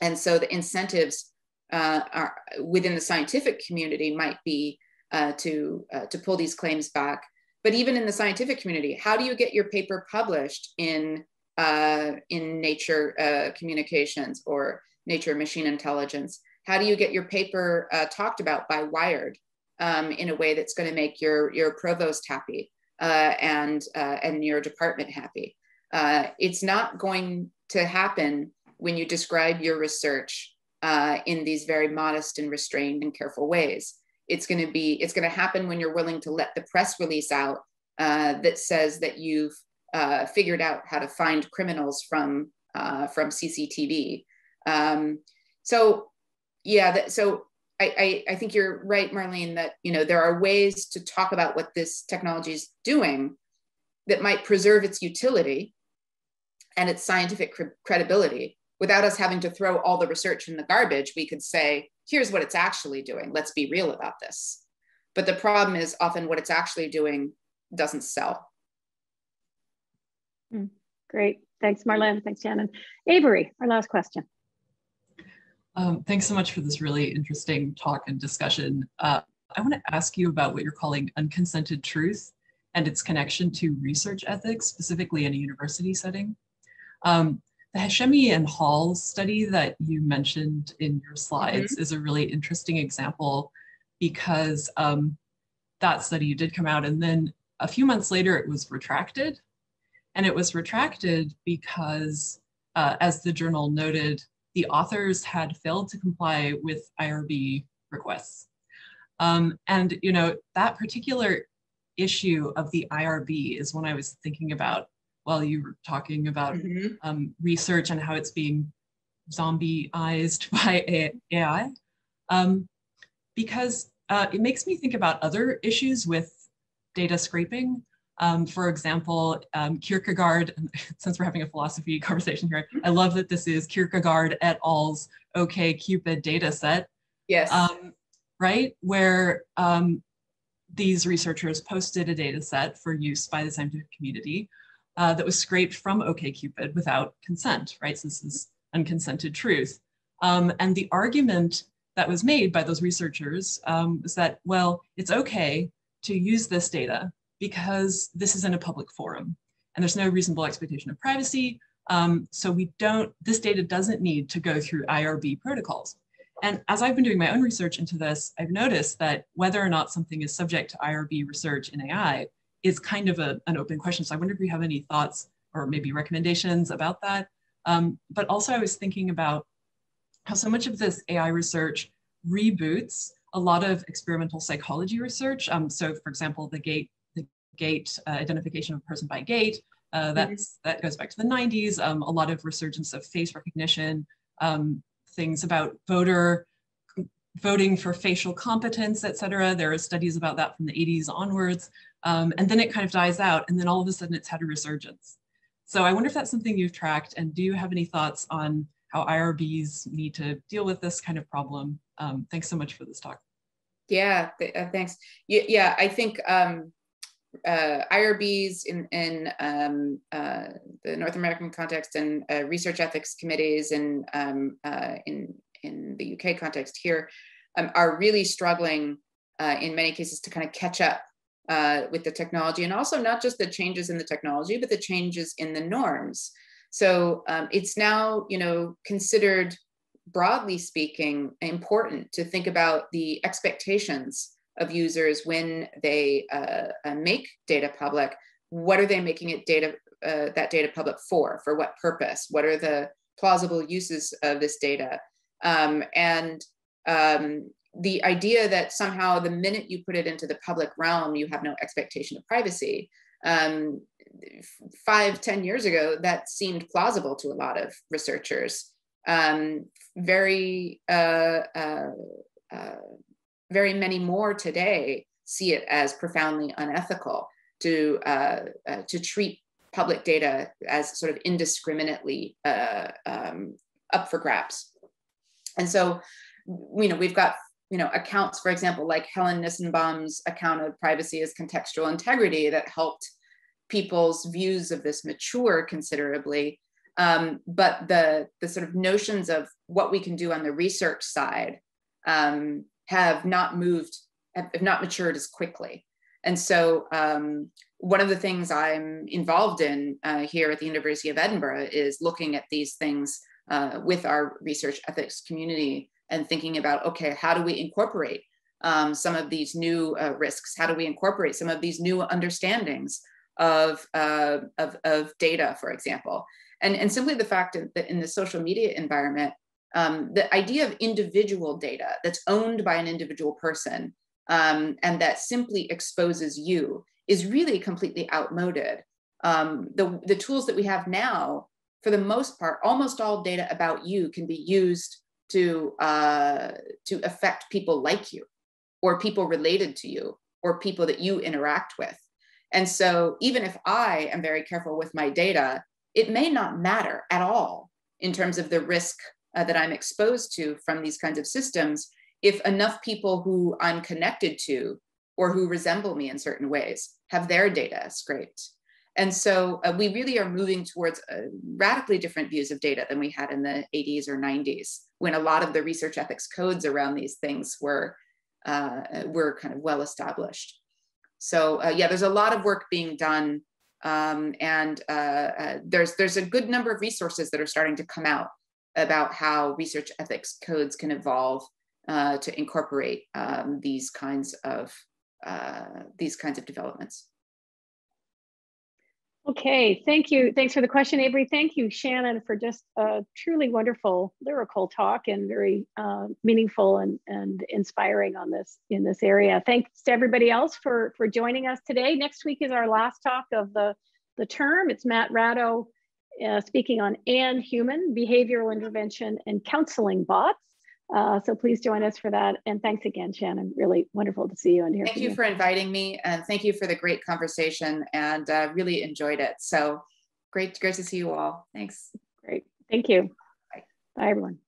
And so the incentives uh, are within the scientific community might be uh, to, uh, to pull these claims back. But even in the scientific community, how do you get your paper published in, uh, in Nature uh, Communications or Nature Machine Intelligence? How do you get your paper uh, talked about by Wired um, in a way that's going to make your, your provost happy uh, and, uh, and your department happy? Uh, it's not going to happen when you describe your research uh, in these very modest and restrained and careful ways. It's going to be, it's going to happen when you're willing to let the press release out uh, that says that you've uh, figured out how to find criminals from, uh, from C C T V. Um, so yeah, that, so I, I, I think you're right, Marlene, that, you know, there are ways to talk about what this technology is doing that might preserve its utility and its scientific cre credibility without us having to throw all the research in the garbage. We could say, here's what it's actually doing. Let's be real about this. But the problem is often what it's actually doing doesn't sell. Great. Thanks, Marlene. Thanks, Shannon. Avery, our last question. Um, thanks so much for this really interesting talk and discussion. Uh, I want to ask you about what you're calling unconsented truth and its connection to research ethics, specifically in a university setting. Um, The Hashemi and Hall study that you mentioned in your slides mm-hmm. is a really interesting example, because um, that study did come out, and then a few months later it was retracted. And it was retracted because, uh, as the journal noted, the authors had failed to comply with I R B requests. Um, and you know, that particular issue of the I R B is one I was thinking about while you were talking about mm-hmm. um, research and how it's being zombieized by A I, um, because uh, it makes me think about other issues with data scraping. Um, for example, um, Kierkegaard, and since we're having a philosophy conversation here, I love that this is Kierkegaard et al.'s O K Cupid data set. Yes. Um, right, where um, these researchers posted a data set for use by the scientific community. Uh, that was scraped from O K Cupid without consent, right? So this is unconsented truth. Um, and the argument that was made by those researchers um, was that, well, it's okay to use this data because this is in a public forum and there's no reasonable expectation of privacy. Um, so we don't, this data doesn't need to go through I R B protocols. And as I've been doing my own research into this, I've noticed that whether or not something is subject to I R B research in A I is kind of a, an open question. So I wonder if you have any thoughts or maybe recommendations about that. Um, but also I was thinking about how so much of this A I research reboots a lot of experimental psychology research. Um, so for example, the gait, the gait uh, identification of a person by gait, uh, that's, that goes back to the nineties, um, a lot of resurgence of face recognition, um, things about voter, voting for facial competence, et cetera. There are studies about that from the eighties onwards. Um, and then it kind of dies out, and then all of a sudden it's had a resurgence. So I wonder if that's something you've tracked, and do you have any thoughts on how I R Bs need to deal with this kind of problem? Um, thanks so much for this talk. Yeah, th uh, thanks. Yeah, yeah, I think um, uh, I R Bs in, in um, uh, the North American context and uh, research ethics committees and um, uh, in, in the U K context here um, are really struggling uh, in many cases to kind of catch up uh, with the technology, and also not just the changes in the technology, but the changes in the norms. So um, it's now, you know, considered, broadly speaking, important to think about the expectations of users when they uh, make data public. What are they making it data uh, that data public for? For what purpose? What are the plausible uses of this data? Um, and um, the idea that somehow the minute you put it into the public realm, you have no expectation of privacy. Um, five, ten years ago, that seemed plausible to a lot of researchers. Um, very, uh, uh, uh, very many more today see it as profoundly unethical to uh, uh, to treat public data as sort of indiscriminately uh, um, up for grabs. And so, you know, we've got, you know, accounts, for example, like Helen Nissenbaum's account of privacy as contextual integrity that helped people's views of this mature considerably. Um, but the, the sort of notions of what we can do on the research side um, have not moved, have not matured as quickly. And so um, one of the things I'm involved in uh, here at the University of Edinburgh is looking at these things uh, with our research ethics community and thinking about, okay, how do we incorporate um, some of these new uh, risks? How do we incorporate some of these new understandings of, uh, of, of data, for example? And, and simply the fact that in the social media environment, um, the idea of individual data that's owned by an individual person um, and that simply exposes you is really completely outmoded. Um, the, the tools that we have now, for the most part, almost all data about you can be used to, uh, to affect people like you or people related to you or people that you interact with. And so even if I am very careful with my data, it may not matter at all in terms of the risk uh, that I'm exposed to from these kinds of systems if enough people who I'm connected to or who resemble me in certain ways have their data scraped. And so uh, we really are moving towards uh, radically different views of data than we had in the eighties or nineties, when a lot of the research ethics codes around these things were, uh, were kind of well established. So uh, yeah, there's a lot of work being done. Um, and uh, uh, there's, there's a good number of resources that are starting to come out about how research ethics codes can evolve uh, to incorporate um, these kinds of, uh, these kinds of developments. Okay, thank you. Thanks for the question, Avery. Thank you, Shannon, for just a truly wonderful lyrical talk and very uh, meaningful and, and inspiring on this in this area. Thanks to everybody else for, for joining us today. Next week is our last talk of the, the term. It's Matt Ratto uh, speaking on And Human, Behavioral Intervention and Counseling Bots. Uh, so please join us for that. And thanks again, Shannon. Really wonderful to see you and hear from you. Thank you for inviting me, and thank you for the great conversation, and uh, really enjoyed it. So great, great to see you all. Thanks. Great. Thank you. Bye. Bye, everyone.